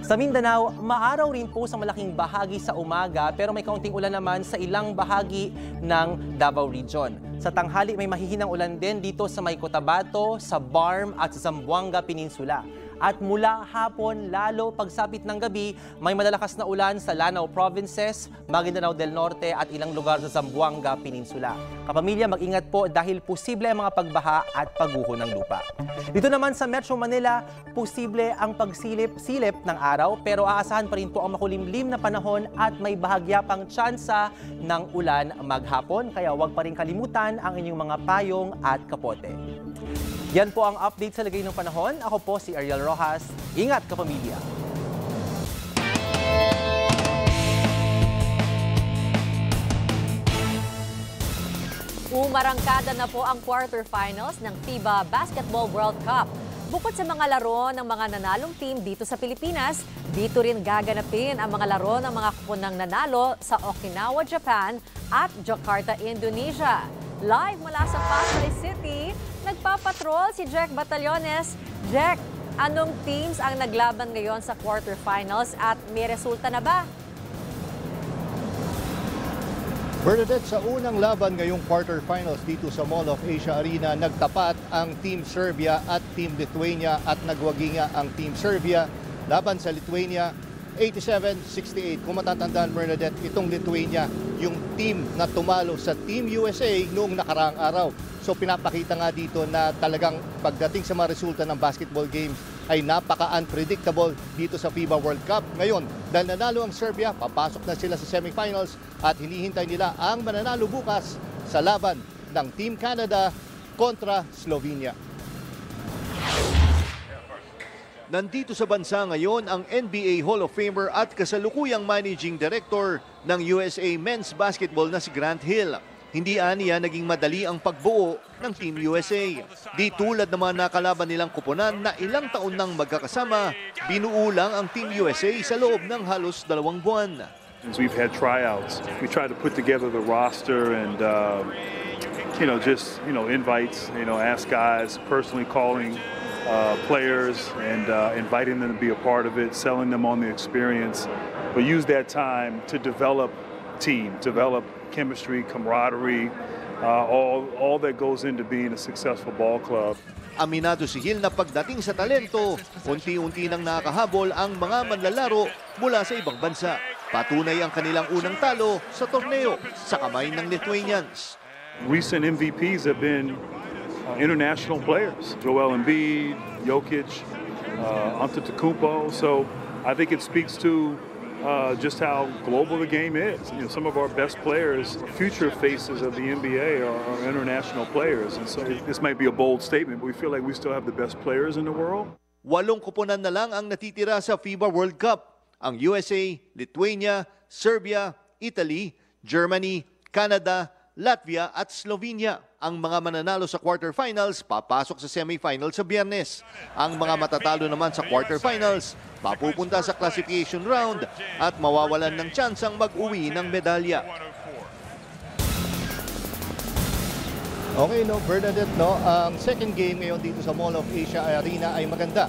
Sa Mindanao, maaraw rin po sa malaking bahagi sa umaga, pero may kaunting ulan naman sa ilang bahagi ng Davao Region. Sa tanghali, may mahihinang ulan din dito sa may Cotabato, sa Barm at sa Zamboanga Peninsula. At mula hapon, lalo pagsapit ng gabi, may malalakas na ulan sa Lanao Provinces, Maguindanao del Norte at ilang lugar sa Zamboanga Peninsula. Kapamilya, mag-ingat po dahil posible ang mga pagbaha at pagguho ng lupa. Dito naman sa Metro Manila, posible ang pagsilip-silip ng araw pero aasahan pa rin po ang makulimlim na panahon at may bahagya pang tsansa ng ulan maghapon. Kaya huwag pa rin kalimutan ang inyong mga payong at kapote. Yan po ang update sa lagay ng panahon. Ako po si Ariel Rojas. Ingat ka, pamilya! Umarangkada na po ang quarterfinals ng FIBA Basketball World Cup. Bukod sa mga laro ng mga nanalong team dito sa Pilipinas, dito rin gaganapin ang mga laro ng mga kupunang nanalo sa Okinawa, Japan at Jakarta, Indonesia. Live mula sa Pasay City, nagpapatrol si Jack Batalyones. Jack, anong teams ang naglaban ngayon sa quarterfinals at may resulta na ba? Bernadette, sa unang laban ngayong quarterfinals dito sa Mall of Asia Arena, nagtapat ang Team Serbia at Team Lithuania at nagwaginga ang Team Serbia laban sa Lithuania eighty-seven sixty-eight. Kung matatandaan, Bernadette, itong Lithuania yung team na tumalo sa Team U S A noong nakaraang araw. So pinapakita nga dito na talagang pagdating sa mga resulta ng basketball games ay napaka-unpredictable dito sa FIBA World Cup. Ngayon, dahil nanalo ang Serbia, papasok na sila sa semifinals at hinihintay nila ang mananalo bukas sa laban ng Team Canada kontra Slovenia. Nandito sa bansa ngayon ang N B A Hall of Famer at kasalukuyang managing director ng U S A Men's Basketball na si Grant Hill. Hindi aniya naging madali ang pagbuo ng Team U S A. Di tulad ng mga nakalaban nilang kupunan na ilang taon nang magkakasama, binuo lang ang Team U S A sa loob ng halos dalawang buwan. We've had tryouts. We tried to put together the roster and uh, you know, just, you know, invites, you know, ask guys, personally calling uh, players and uh, inviting them to be a part of it, selling them on the experience. But use that time to develop team, develop chemistry, camaraderie, uh, all, all that goes into being a successful ball club. Aminado si Hill na pagdating sa talento, unti-unti nang nakahabol ang mga manlalaro mula sa ibang bansa. Patunay ang kanilang unang talo sa torneo sa kamay ng Lithuanians. Recent M V Ps have been uh, international players. Joel Embiid, Jokic, uh, Antetokounmpo. So I think it speaks to uh, just how global the game is. You know, some of our best players, future faces of the N B A, are, are international players. And so this might be a bold statement, but we feel like we still have the best players in the world. Walong kuponan na lang ang natitira sa FIBA World Cup. Ang U S A, Lithuania, Serbia, Italy, Germany, Canada, Latvia at Slovenia. Ang mga mananalo sa quarterfinals papasok sa semifinals sa Biyernes. Ang mga matatalo naman sa quarterfinals papupunta sa classification round at mawawalan ng tsansang mag-uwi ng medalya. Okay, no, Bernadette, no? Ang second game ngayon dito sa Mall of Asia Arena ay maganda.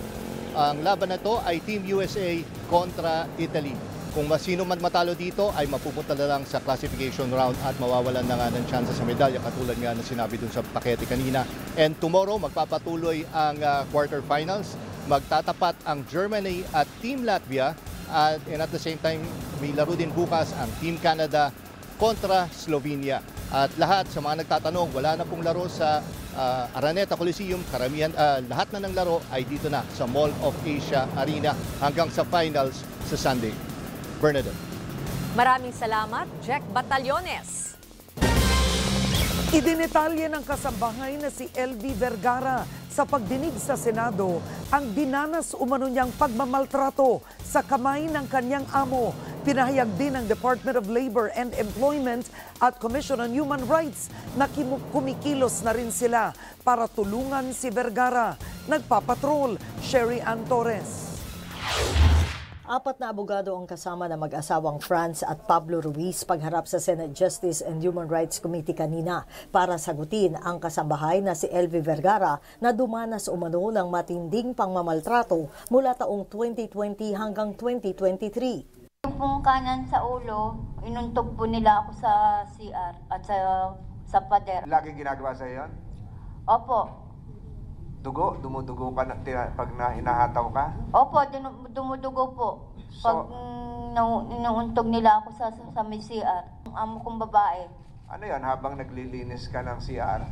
Ang laban na to ay Team U S A kontra Italy. Kung sino man matalo dito ay mapupunta na lang sa classification round at mawawalan na nga ng tsansa sa medalya katulad nga na sinabi dun sa pakete kanina. And tomorrow magpapatuloy ang uh, quarterfinals. Magtatapat ang Germany at Team Latvia at, and at the same time may laro din bukas ang Team Canada kontra Slovenia. At lahat sa mga nagtatanong, wala na pong laro sa Uh, Araneta Coliseum, karamihan, uh, lahat na ng laro ay dito na sa Mall of Asia Arena hanggang sa finals sa Sunday. Bernadette. Maraming salamat, Jack Batalyones. Idinetalye ng kasambahay na si Elvi Vergara sa pagdinig sa Senado ang dinanas umano niyang pagmamaltrato sa kamay ng kanyang amo. Pinahayag din ng Department of Labor and Employment at Commission on Human Rights na kumikilos na rin sila para tulungan si Vergara. Nagpapatrol, Sherry Ann Torres. Apat na abogado ang kasama na mag-asawang Franz at Pablo Ruiz pagharap sa Senate Justice and Human Rights Committee kanina para sagutin ang kasambahay na si Elvi Vergara na dumanas umano ng matinding pangmamaltrato mula taong twenty twenty hanggang twenty twenty-three. Yung kanan sa ulo, inuntog po nila ako sa C R at sa, sa pader. Laging ginagawa sa'yo yun? Opo. Dugo? Dumudugo ka na, pag na hinahataw ka? Opo, dumudugo po. So, pag mm, inuuntog nila ako sa, sa, sa may C R, ang amo kong babae. Ano yun, habang naglilinis ka ng C R?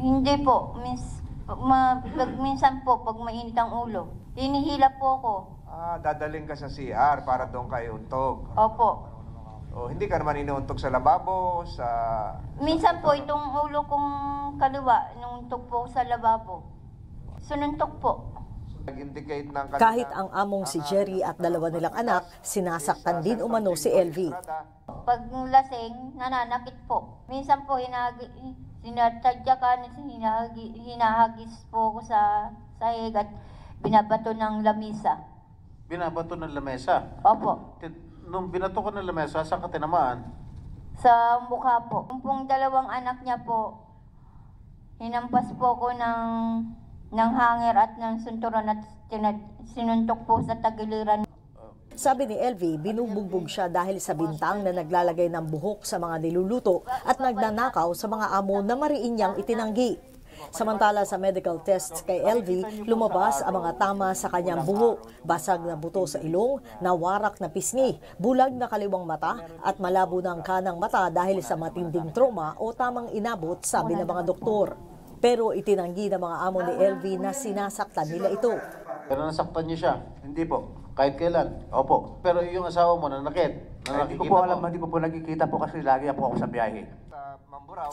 Hindi po. Mins, ma, pag, minsan po, pag mainit ang ulo, hinihila po ako. Ah, dadaling ka sa C R para doon kayo untog. Opo. O, hindi ka naman inuuntog sa lababo, sa... Minsan po, itong ulo kong kaliwa, inuuntog po sa lababo. Sununtok po. Kahit ang among si Jerry at dalawa nilang anak, sinasaktan din umano si Elvi. Pag lasing, nananakit po. Minsan po, hinahagi, sinatadya ka, hinahagi, hinahagis po ko sa sahig at binabato ng lamisa. Binabato ng lamesa? Opo. Nung binato ko ng lamesa, saan ka tinamaan? Sa mukha po. Yung dalawang anak niya po, hinampas po ko ng, ng hanger at ng sunturon at sinuntok po sa tagiliran. Sabi ni Elvi, binubugbog siya dahil sa bintang na naglalagay ng buhok sa mga niluluto at nagnanakaw sa mga amo na mariin niyang itinanggi. Samantala sa medical tests kay Elvi, lumabas ang mga tama sa kanyang bungo, basag na buto sa ilong, nawarak na pisngi, bulag na kaliwang mata at malabo ng kanang mata dahil sa matinding trauma o tamang inabot, sabi ng mga doktor. Pero itinanggi ng mga amo ni Elvi na sinasaktan nila ito. Pero nasaktan niyo siya? Hindi po. Kahit kailan? Opo. Pero yung asawa mo nanakit? Hindi ko po alam, hindi ko po nakikita po kasi lagi po ako sa biyahe.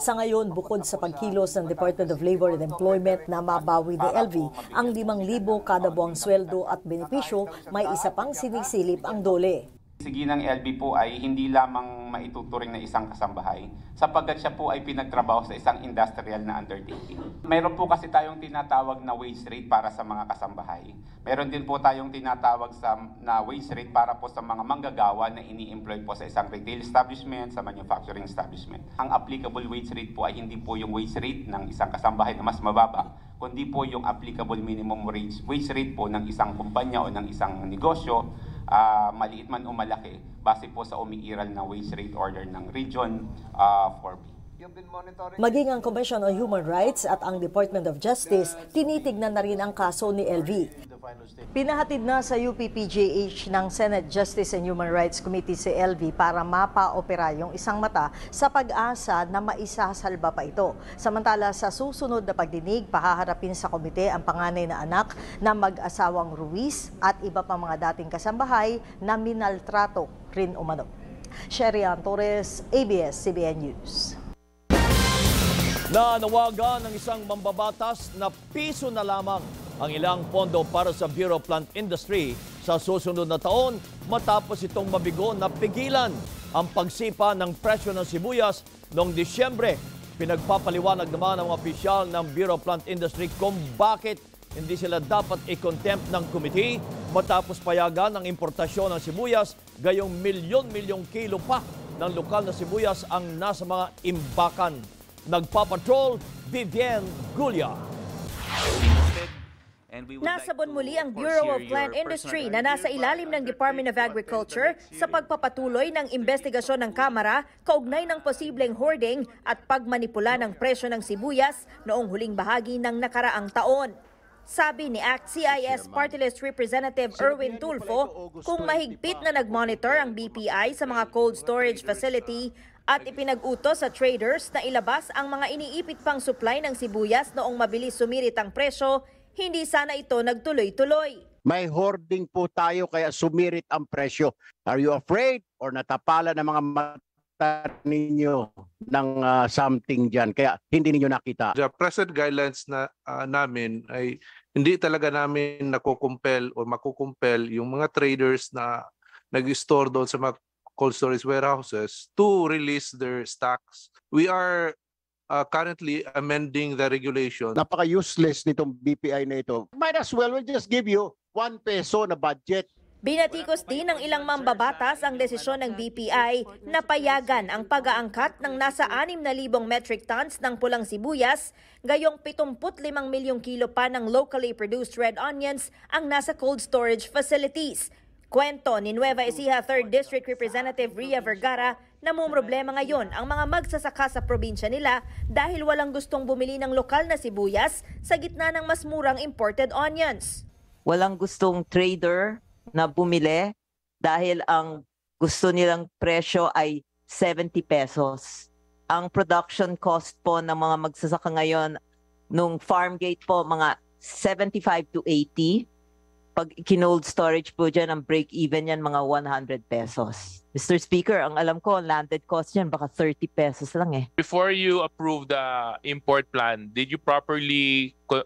Sa ngayon, bukod sa pagkilos ng Department of Labor and Employment na mabawi ni Elvi ang limang libo kada buwang sweldo at benepisyo, may isa pang sinisilip ang dole. Si Ginang Elvi po ay hindi lamang maituturing na isang kasambahay sapagkat siya po ay pinagtrabaho sa isang industrial na undertaking. Mayroon po kasi tayong tinatawag na wage rate para sa mga kasambahay. Meron din po tayong tinatawag sa, na wage rate para po sa mga manggagawa na ini-employ po sa isang retail establishment, sa manufacturing establishment. Ang applicable wage rate po ay hindi po yung wage rate ng isang kasambahay na mas mababa, kundi po yung applicable minimum wage, wage rate po ng isang kumpanya o ng isang negosyo, Uh, maliit man o malaki, base po sa umiiral na wage rate order ng Region uh, four B. Maging ang Commission on Human Rights at ang Department of Justice, tinitignan na rin ang kaso ni Elvi. Pinahatid na sa U P P J H ng Senate Justice and Human Rights Committee si Elvi para mapa-opera yung isang mata sa pag-asa na maisasalba pa ito. Samantala, sa susunod na pagdinig, pahaharapin sa komite ang panganay na anak na mag-asawang Ruiz at iba pa mga dating kasambahay na minaltrato rin umano. Sherry Ann Torres, A B S C B N News. Nanawagan ng isang mambabatas na piso na lamang ang ilang pondo para sa Bureau Plant Industry sa susunod na taon matapos itong mabigo na pigilan ang pagsipa ng presyo ng sibuyas noong Disyembre. Pinagpapaliwanag naman ang mga opisyal ng Bureau Plant Industry kung bakit hindi sila dapat i-contempt ng committee matapos payagan ang importasyon ng sibuyas gayong milyon-milyong kilo pa ng lokal na sibuyas ang nasa mga imbakan. Nagpapatrol, Vivian Guglia. Nasabon muli ang Bureau of Plant Industry na nasa ilalim ng Department of Agriculture sa pagpapatuloy ng investigasyon ng Kamara kaugnay ng posibleng hoarding at pagmanipula ng presyo ng sibuyas noong huling bahagi ng nakaraang taon. Sabi ni Act C I S Party List Representative Erwin Tulfo, kung mahigpit na nagmonitor ang B P I sa mga cold storage facility at ipinag-utos sa traders na ilabas ang mga iniipit pang supply ng sibuyas noong mabilis sumirit ang presyo, hindi sana ito nagtuloy-tuloy. May hoarding po tayo kaya sumirit ang presyo. Are you afraid? Or natapala ng mga mata ninyo ng uh, something dyan kaya hindi ninyo nakita? The present guidelines na uh, namin ay hindi talaga namin nakukumpel o makukumpel yung mga traders na nag-store doon sa mga cold storage warehouses to release their stocks. We are uh, currently amending the regulation. Napaka-useless nitong B P I na ito. Might as well, we'll just give you one peso na budget. Binatikos din ng ilang mambabatas ang desisyon ng B P I na payagan ang pag-aangkat ng nasa anim na libong metric tons ng pulang sibuyas, gayong pitumpu't limang milyong kilo pa ng locally produced red onions ang nasa cold storage facilities. Kwento ni Nueva Ecija third District Representative Ria Vergara na mumroblema ngayon ang mga magsasaka sa probinsya nila dahil walang gustong bumili ng lokal na sibuyas sa gitna ng mas murang imported onions. Walang gustong trader na bumili dahil ang gusto nilang presyo ay seventy pesos. Ang production cost po ng mga magsasaka ngayon nung farm gate po mga seventy-five to eighty. Pag kinold storage po dyan, ang break-even yan, mga one hundred pesos. Mister Speaker, ang alam ko, ang landed cost yan, baka thirty pesos lang eh. Before you approve the import plan, did you properly co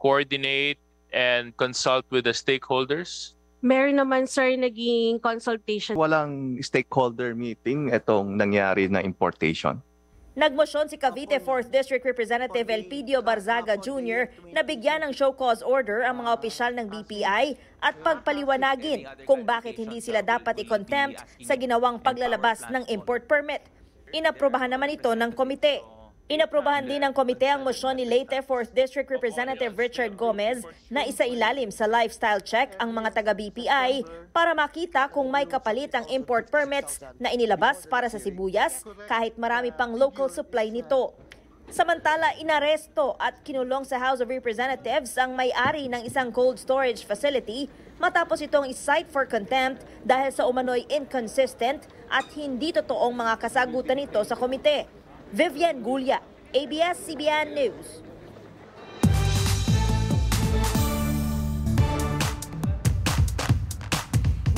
coordinate and consult with the stakeholders? Meron naman, sir, naging consultation. Walang stakeholder meeting itong nangyari na importation. Nagmosyon si Cavite fourth District Representative Elpidio Barzaga Junior na bigyan ng show cause order ang mga opisyal ng B P I at pagpaliwanagin kung bakit hindi sila dapat i-contempt sa ginawang paglalabas ng import permit. Inaprobahan naman ito ng komite. Inaprobahan din ng komite ang mosyon ni Leyte fourth District Representative Richard Gomez na isailalim sa lifestyle check ang mga taga-B P I para makita kung may kapalit ang import permits na inilabas para sa sibuyas kahit marami pang local supply nito. Samantala, inaresto at kinulong sa House of Representatives ang may-ari ng isang cold storage facility matapos itong i-cite for contempt dahil sa umano'y inconsistent at hindi totoong mga kasagutan nito sa komite. Vivian Guglia, A B S C B N News.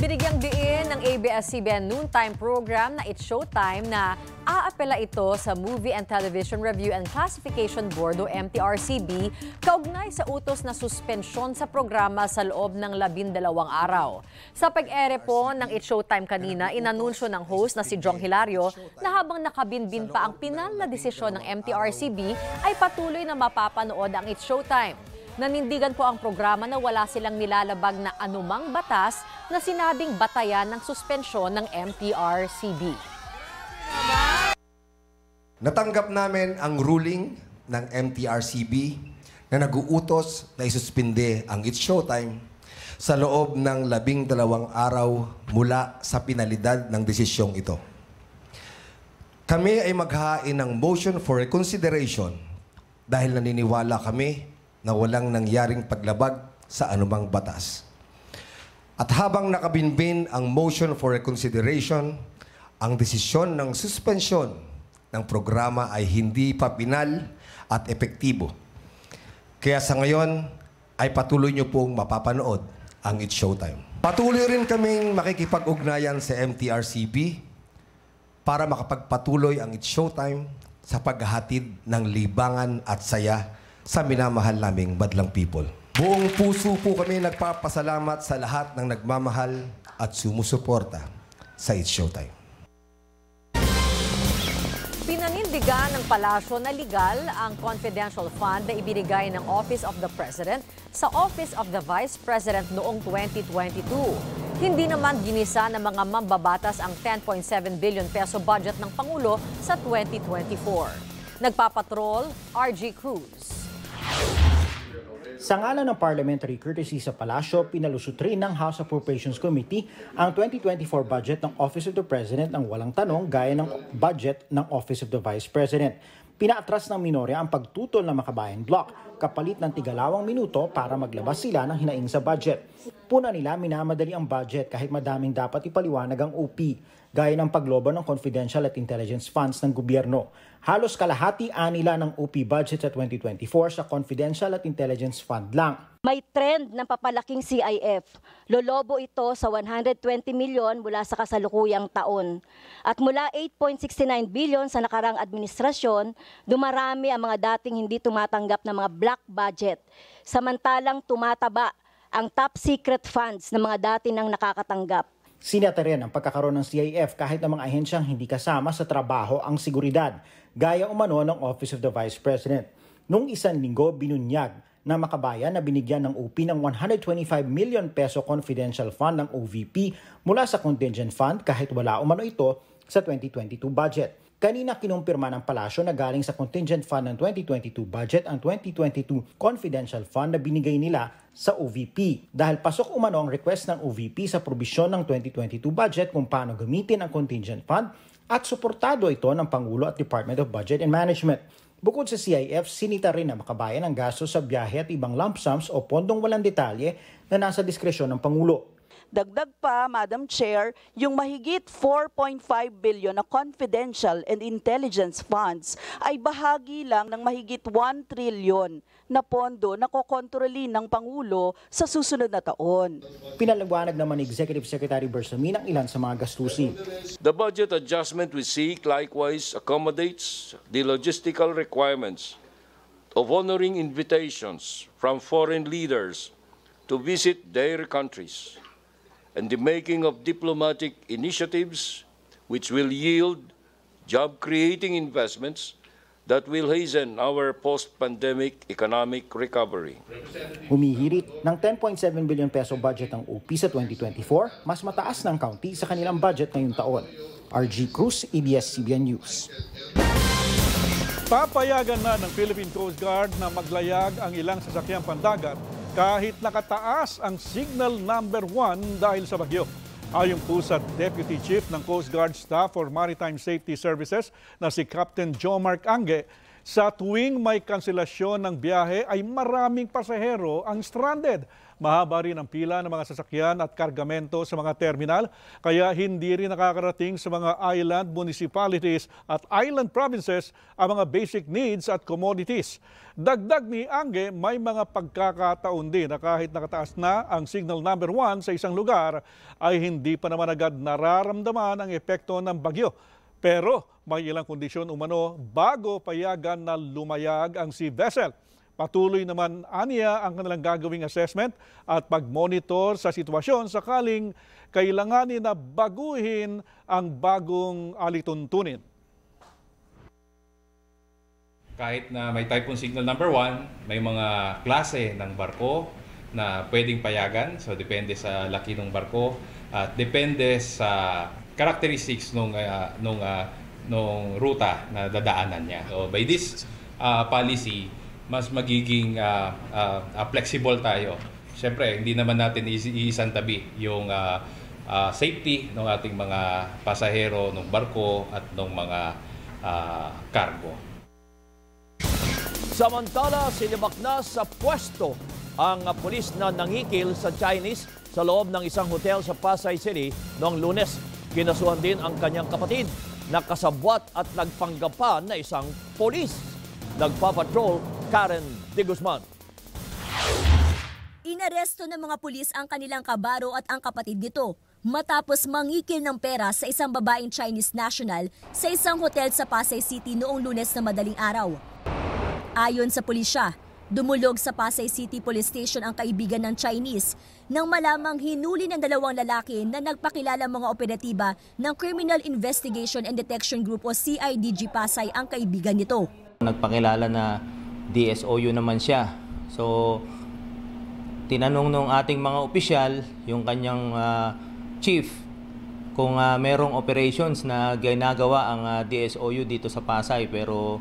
Binigyang diin ng A B S C B N Noontime program na It's Showtime na aapela ito sa Movie and Television Review and Classification Board o M T R C B kaugnay sa utos na suspensyon sa programa sa loob ng labindalawang araw. Sa pag-ere po ng It's Showtime kanina, inanunsyo ng host na si Jong Hilario na habang nakabinbin pa ang pinal na desisyon ng M T R C B ay patuloy na mapapanood ang It's Showtime. Nanindigan po ang programa na wala silang nilalabag na anumang batas na sinabing batayan ng suspensyon ng M T R C B. Natanggap namin ang ruling ng M T R C B na nag-uutos na isuspinde ang It's Showtime sa loob ng labing dalawang araw mula sa pinalidad ng desisyong ito. Kami ay maghain ng motion for reconsideration dahil naniniwala kami na walang nangyaring paglabag sa anumang batas. At habang nakabinbin ang motion for reconsideration, ang desisyon ng suspensyon ng programa ay hindi pa pinal at epektibo. Kaya sa ngayon ay patuloy niyo pong mapapanood ang It's Showtime. Patuloy rin kaming makikipag-ugnayan sa M T R C B para makapagpatuloy ang It's Showtime sa paghahatid ng libangan at saya sa minamahal naming Badlang People. Buong puso po kami nagpapasalamat sa lahat ng nagmamahal at sumusuporta sa It's Showtime. Pinanindigan ng Palasyo na legal ang confidential fund na ibinigay ng Office of the President sa Office of the Vice President noong twenty twenty-two. Hindi naman ginisa ng mga mambabatas ang ten point seven billion peso budget ng Pangulo sa twenty twenty-four. Nagpapatrol, R G Cruz. Sa ngalan ng parliamentary courtesy sa Palasyo, pinalusot rin ng House Appropriations Committee ang twenty twenty-four budget ng Office of the President ng walang tanong gaya ng budget ng Office of the Vice President. Pinaatras ng minorya ang pagtutol ng Makabayan Block kapalit ng tigalawang minuto para maglabas sila ng hinaing sa budget. Puna nila minamadali ang budget kahit madaming dapat ipaliwanag ang O P gaya ng paglobo ng confidential at intelligence funds ng gobyerno. Halos kalahati anila ng O P budget sa twenty twenty-four sa confidential at intelligence fund lang. May trend ng papalaking C I F. Lolobo ito sa one hundred twenty milyon mula sa kasalukuyang taon. At mula eight point six nine billion sa nakarang administrasyon, dumarami ang mga dating hindi tumatanggap ng mga black budget. Samantalang tumataba ang top secret funds ng mga dati nang nakakatanggap. Sinata rin ang pagkakaroon ng C I F kahit ang mga ahensyang hindi kasama sa trabaho ang seguridad, gaya umano ng Office of the Vice President. Noong isang linggo, binunyag na makabayan na binigyan ng O P ng one hundred twenty-five million peso confidential fund ng O V P mula sa contingent fund kahit wala umano ito sa twenty twenty-two budget. Kanina kinumpirma ng Palasyo na galing sa contingent fund ng twenty twenty-two budget ang twenty twenty-two confidential fund na binigay nila sa O V P dahil pasok umano ang request ng O V P sa probisyon ng twenty twenty-two budget kung paano gamitin ang contingent fund at suportado ito ng Pangulo at Department of Budget and Management. Bukod sa C I F, sinita rin na makabayan ang gasto sa biyahe at ibang lump sums o pondong walang detalye na nasa diskresyon ng Pangulo. Dagdag pa, Madam Chair, yung mahigit four point five billion na confidential and intelligence funds ay bahagi lang ng mahigit one trillion na pondo na kokontrolin ng Pangulo sa susunod na taon. Pinaliwanag naman ni Executive Secretary Bersamin ang ilan sa mga gastusin. The budget adjustment we seek likewise accommodates the logistical requirements of honoring invitations from foreign leaders to visit their countries and the making of diplomatic initiatives which will yield job-creating investments that will hasten our post-pandemic economic recovery. Humihirit ng ten point seven billion peso budget ang O P sa twenty twenty-four, mas mataas ng kaunti sa kanilang budget ngayong taon. R G Cruz, A B S C B N News. Papayagan na ng Philippine Coast Guard na maglayag ang ilang sasakyang pandagat kahit nakataas ang signal number one dahil sa bagyo. Ayon po sa Deputy Chief ng Coast Guard Staff for Maritime Safety Services na si Captain John Mark Ange, sa tuwing may kanselasyon ng biyahe ay maraming pasahero ang stranded Mahaba rin ang pila ng mga sasakyan at kargamento sa mga terminal, kaya hindi rin nakakarating sa mga island municipalities at island provinces ang mga basic needs at commodities. Dagdag ni Ange, may mga pagkakataon din na kahit nakataas na ang signal number one sa isang lugar, ay hindi pa naman agad nararamdaman ang epekto ng bagyo. Pero may ilang kondisyon umano bago payagan na lumayag ang sea vessel. Patuloy naman aniya ang kanilang gagawing assessment at pag-monitor sa sitwasyon sakaling kailanganin na baguhin ang bagong alituntunin. Kahit na may typhoon signal number one, may mga klase ng barko na pwedeng payagan. So depende sa laki ng barko at depende sa characteristics nung uh, nung uh, nung ruta na dadaanan niya. So by this uh, policy, mas magiging uh, uh, uh, flexible tayo. Siyempre, hindi naman natin iisang tabi yung uh, uh, safety ng ating mga pasahero, ng barko at ng mga uh, cargo. Samantala, sinibak na sa pwesto ang pulis na nangikil sa Chinese sa loob ng isang hotel sa Pasay City noong Lunes. Kinasuhan din ang kanyang kapatid na kasabwat at nagpanggapa na isang polis. Nagpapatrol, Karen De Guzman. Inaresto ng mga pulis ang kanilang kabaro at ang kapatid nito matapos mangikil ng pera sa isang babaeng Chinese national sa isang hotel sa Pasay City noong Lunes na madaling araw. Ayon sa pulisya, dumulog sa Pasay City Police Station ang kaibigan ng Chinese nang malamang hinuli ng dalawang lalaki na nagpakilala mga operatiba ng Criminal Investigation and Detection Group o C I D G Pasay ang kaibigan nito. Nagpakilala na D S O U naman siya. So, tinanong nung ating mga opisyal, yung kanyang uh, chief, kung uh, merong operations na ginagawa ang uh, D S O U dito sa Pasay, pero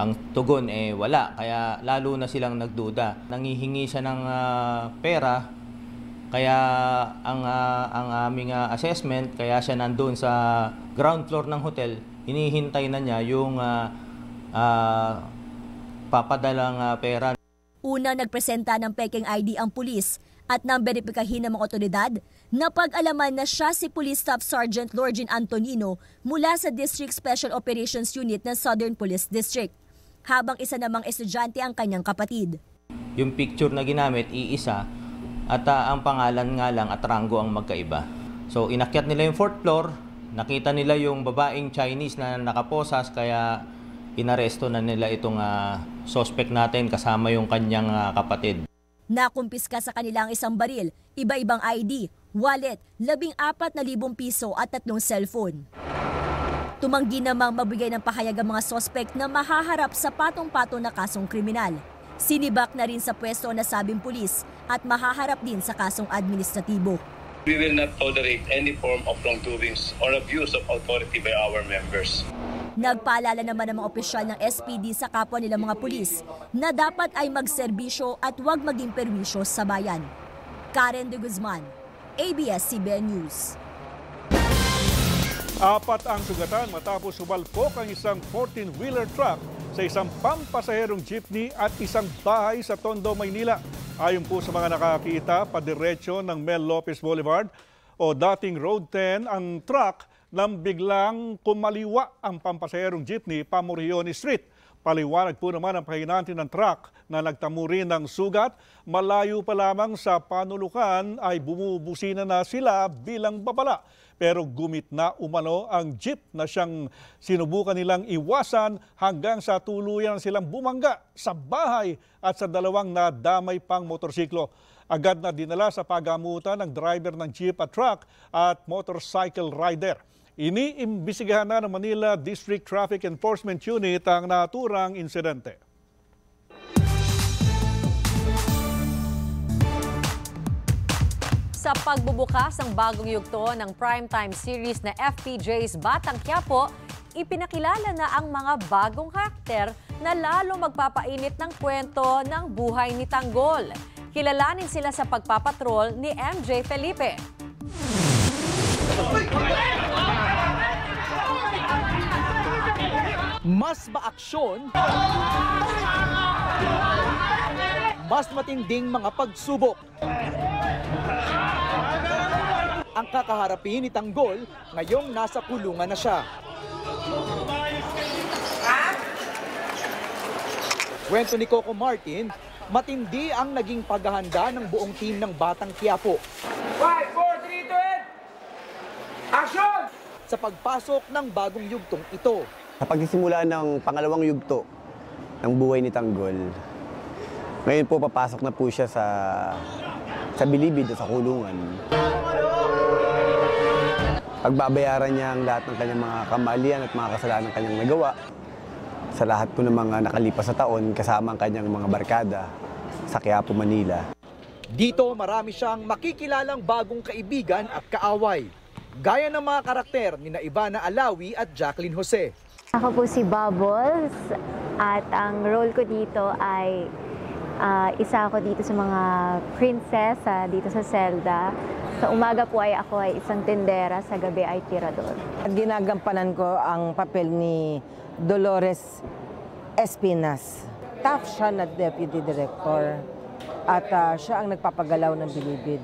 ang tugon eh wala. Kaya lalo na silang nagduda. Nangihingi siya ng uh, pera, kaya ang, uh, ang aming uh, assessment, kaya siya nandun sa ground floor ng hotel, hinihintay na niya yung uh, Uh, papadalang uh, pera. Una nagpresenta ng peking I D ang pulis at nang beripikahin ng mga otoridad, napag-alaman na siya si Police Staff Sergeant Lorgin Antonino mula sa District Special Operations Unit ng Southern Police District, habang isa namang estudyante ang kanyang kapatid. Yung picture na ginamit, iisa, at uh, ang pangalan nga lang at rango ang magkaiba. So inakyat nila yung fourth floor, nakita nila yung babaeng Chinese na nakaposas, kaya inaresto na nila itong uh, suspect natin kasama yung kanyang uh, kapatid. Nakumpiska sa kanila ang isang baril, iba-ibang I D, wallet, labing apat na libong piso at tatlong cellphone. Tumanggi namang mabigay ng pahayag ang mga suspect na mahaharap sa patong-patong na kasong kriminal. Sinibak na rin sa pwesto na sabing pulis at mahaharap din sa kasong administratibo. We will not tolerate any form of wrongdoings or abuse of authority by our members. Nagpaalala naman ng mga opisyal ng S P D sa kapwa nilang mga pulis na dapat ay magserbisyo at huwag maging perwisyo sa bayan. Karen De Guzman, A B S C B N News. Apat ang sugatan matapos sumalpok ang isang fourteen-wheeler truck sa isang pampasaherong jeepney at isang bahay sa Tondo, Maynila. Ayon po sa mga nakakita, padiretso ng Mel Lopez Boulevard o dating Road ten ang truck nang biglang kumaliwa ang pampasaherong jeepney pa Moriones Street. Paliwanag po naman ang pahinanti ng truck na nagtamu rin ng sugat. Malayo pa lamang sa panulukan ay bumubusina na sila bilang babala. Pero gumit na umano ang jeep na siyang sinubukan nilang iwasan hanggang sa tuluyan silang bumangga sa bahay at sa dalawang nadamay pang motorsiklo. Agad na dinala sa pagamutan ng driver ng jeep at truck at motorcycle rider. Iniimbisigahan na ng Manila District Traffic Enforcement Unit ang naturang insidente. Sa pagbubukas ng bagong yugto ng primetime series na F P J's Batang Quiapo, ipinakilala na ang mga bagong karakter na lalo magpapainit ng kwento ng buhay ni Tanggol. Kilalanin sila sa pagpapatrol ni M J Felipe. Mas maaksyon, mas matinding mga pagsubok. Ang kakaharapin ni Tanggol, ngayong nasa kulungan na siya. Kwento ni Coco Martin, matindi ang naging paghahanda ng buong team ng Batang Quiapo. five, four, three, two, one, action! Sa pagpasok ng bagong yugtong ito. Sa pagsisimula ng pangalawang yugto ng buhay ni Tanggol, ngayon po papasok na po siya sa, sa bilibid o sa kulungan. Pagbabayaran niya ang lahat ng kanyang mga kamalian at mga kasalanan kanyang nagawa. Sa lahat po ng mga nakalipas na taon, kasama ang kanyang mga barkada sa Quiapo, Manila. Dito marami siyang makikilalang bagong kaibigan at kaaway, gaya ng mga karakter ni Ivana Alawi at Jacqueline Jose. Ako po si Bubbles at ang role ko dito ay uh, isa ako dito sa mga princess uh, dito sa Zelda. Sa umaga po ay ako ay isang tindera, sa gabi ay tirador. At ginagampanan ko ang papel ni Dolores Espinas. Tough siya na deputy director at uh, siya ang nagpapagalaw ng bilibid.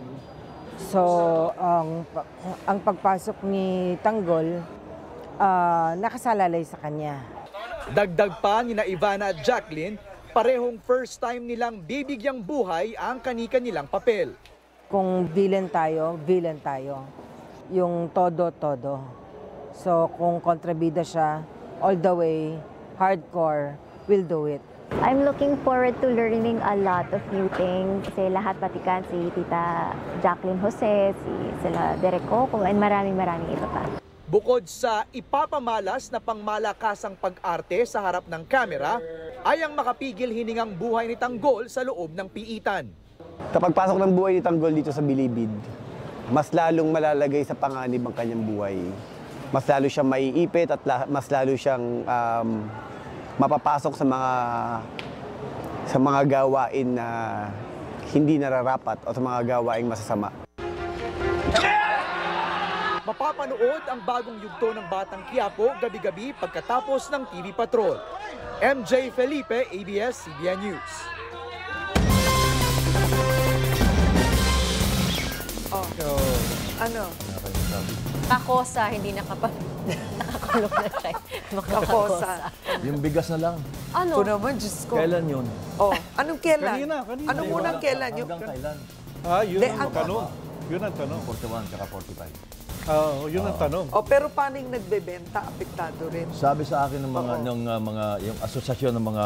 So, um, ang pagpasok ni Tanggol, uh, nakasalalay sa kanya. Dagdag pa ni Ivana at Jacqueline, parehong first time nilang bibigyang buhay ang kanika nilang papel. Kung villain tayo, villain tayo. Yung todo-todo. So, kung kontrabida siya, all the way, hardcore, we'll do it. I'm looking forward to learning a lot of new things. Kasi lahat patikan, si Tita Jacqueline Jose, si sila Derek Coco, and maraming maraming iba pa. Bukod sa ipapamalas na pangmalakasang pag-arte sa harap ng kamera, ay ang makapigil hiningang buhay ni Tanggol sa loob ng piitan. Kapag pasok ng buhay ni Tanggol dito sa bilibid, mas lalong malalagay sa panganib ang kanyang buhay. Mas lalo siyang maiipit at mas lalo siyang um, mapapasok sa mga sa mga gawain na hindi nararapat o sa mga gawaing masasama. Mapapanood ang bagong yugto ng Batang Quiapo gabi-gabi pagkatapos ng T V Patrol. M J Felipe, A B S C B N News. Oh. So, ano? Kakosa, hindi nakapag... Nakakulong na siya. Makakosa. Yung bigas na lang. Ano? Ito naman, Diyos ko. Kailan yun? Oh, anong kailan? Kanina, kanina. Anong unang kailan yun? Hanggang kailan? Ah, yun De, ang tanong. Yun ang tanong. forty-one, tsaka forty-five. Oo, oh, yun uh, ang tanong. Oh, pero paano yung nagbebenta? Apektado rin. Sabi sa akin ng mga, oh. ng, uh, mga yung asosasyon ng mga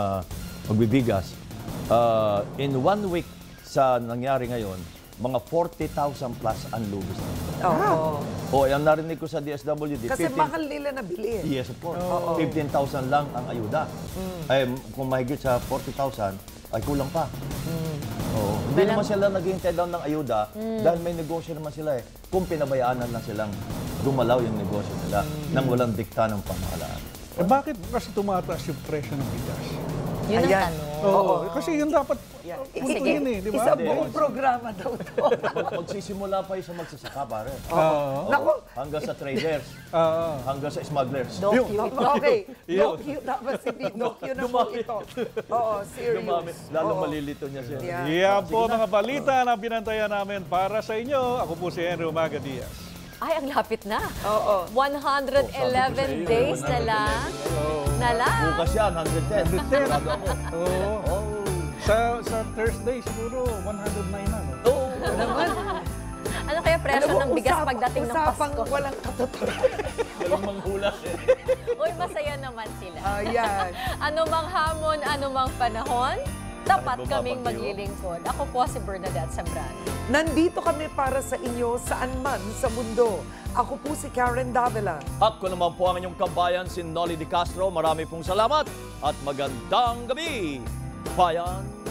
magbibigas, uh, in one week sa nangyari ngayon, mga forty thousand plus ang lubos na. Oo. Oh. Oh, yung narinig ko sa D S W D. Kasi fifteen, mahal nila nabili. Yes, of course. Oh. fifteen thousand lang ang ayuda. Mm. Ay, kung mahigit sa forty thousand, ay kulang pa. Mm. Oh. Hindi naman sila naghihintay daw ng ayuda mm. dahil may negosyo naman sila eh. Kung pinabayaanan lang silang gumalaw yung negosyo nila mm. nang walang dikta ng pamahalaan. Eh, bakit kasi tumataas yung presyo ng bigas? Yun ang tanong. Oo, kasi yun dapat puto yun eh, di ba? Isang buong programa daw ito. Magsisimula pa yung sa magsasaka, pare. Naku! Hanggang sa traders, hanggang sa smugglers. No-Q. Okay, no-Q. Dapat si no-Q na po ito. Oo, serious. Lalo malilito niya siya. Yan po mga balita na binantayan namin para sa inyo. Ako po si Henry Umaga Diaz. Ay, ang lapit na. Oo. one hundred eleven oh, days na lang. Oh. Na lang. Bukas yan, one hundred ten. one hundred ten. Oo. Oh. Sa, sa Thursday, siguro, one hundred nine na. Oo. Oh. Ano kaya presyo ano ng bigas usap, pagdating ng Pasko? Usapang walang katotohanan. Walang manghulas eh. Uy, masaya naman sila. Ayan. Oh, ano mang hamon, ano mang panahon, dapat kaming maglilingkod. Ako po si Bernadette Zambrano. Nandito kami para sa inyo saan man sa mundo. Ako po si Karen Davila. Ako naman po ang inyong kabayan, si Nolly Di Castro. Marami pong salamat at magandang gabi, bayan.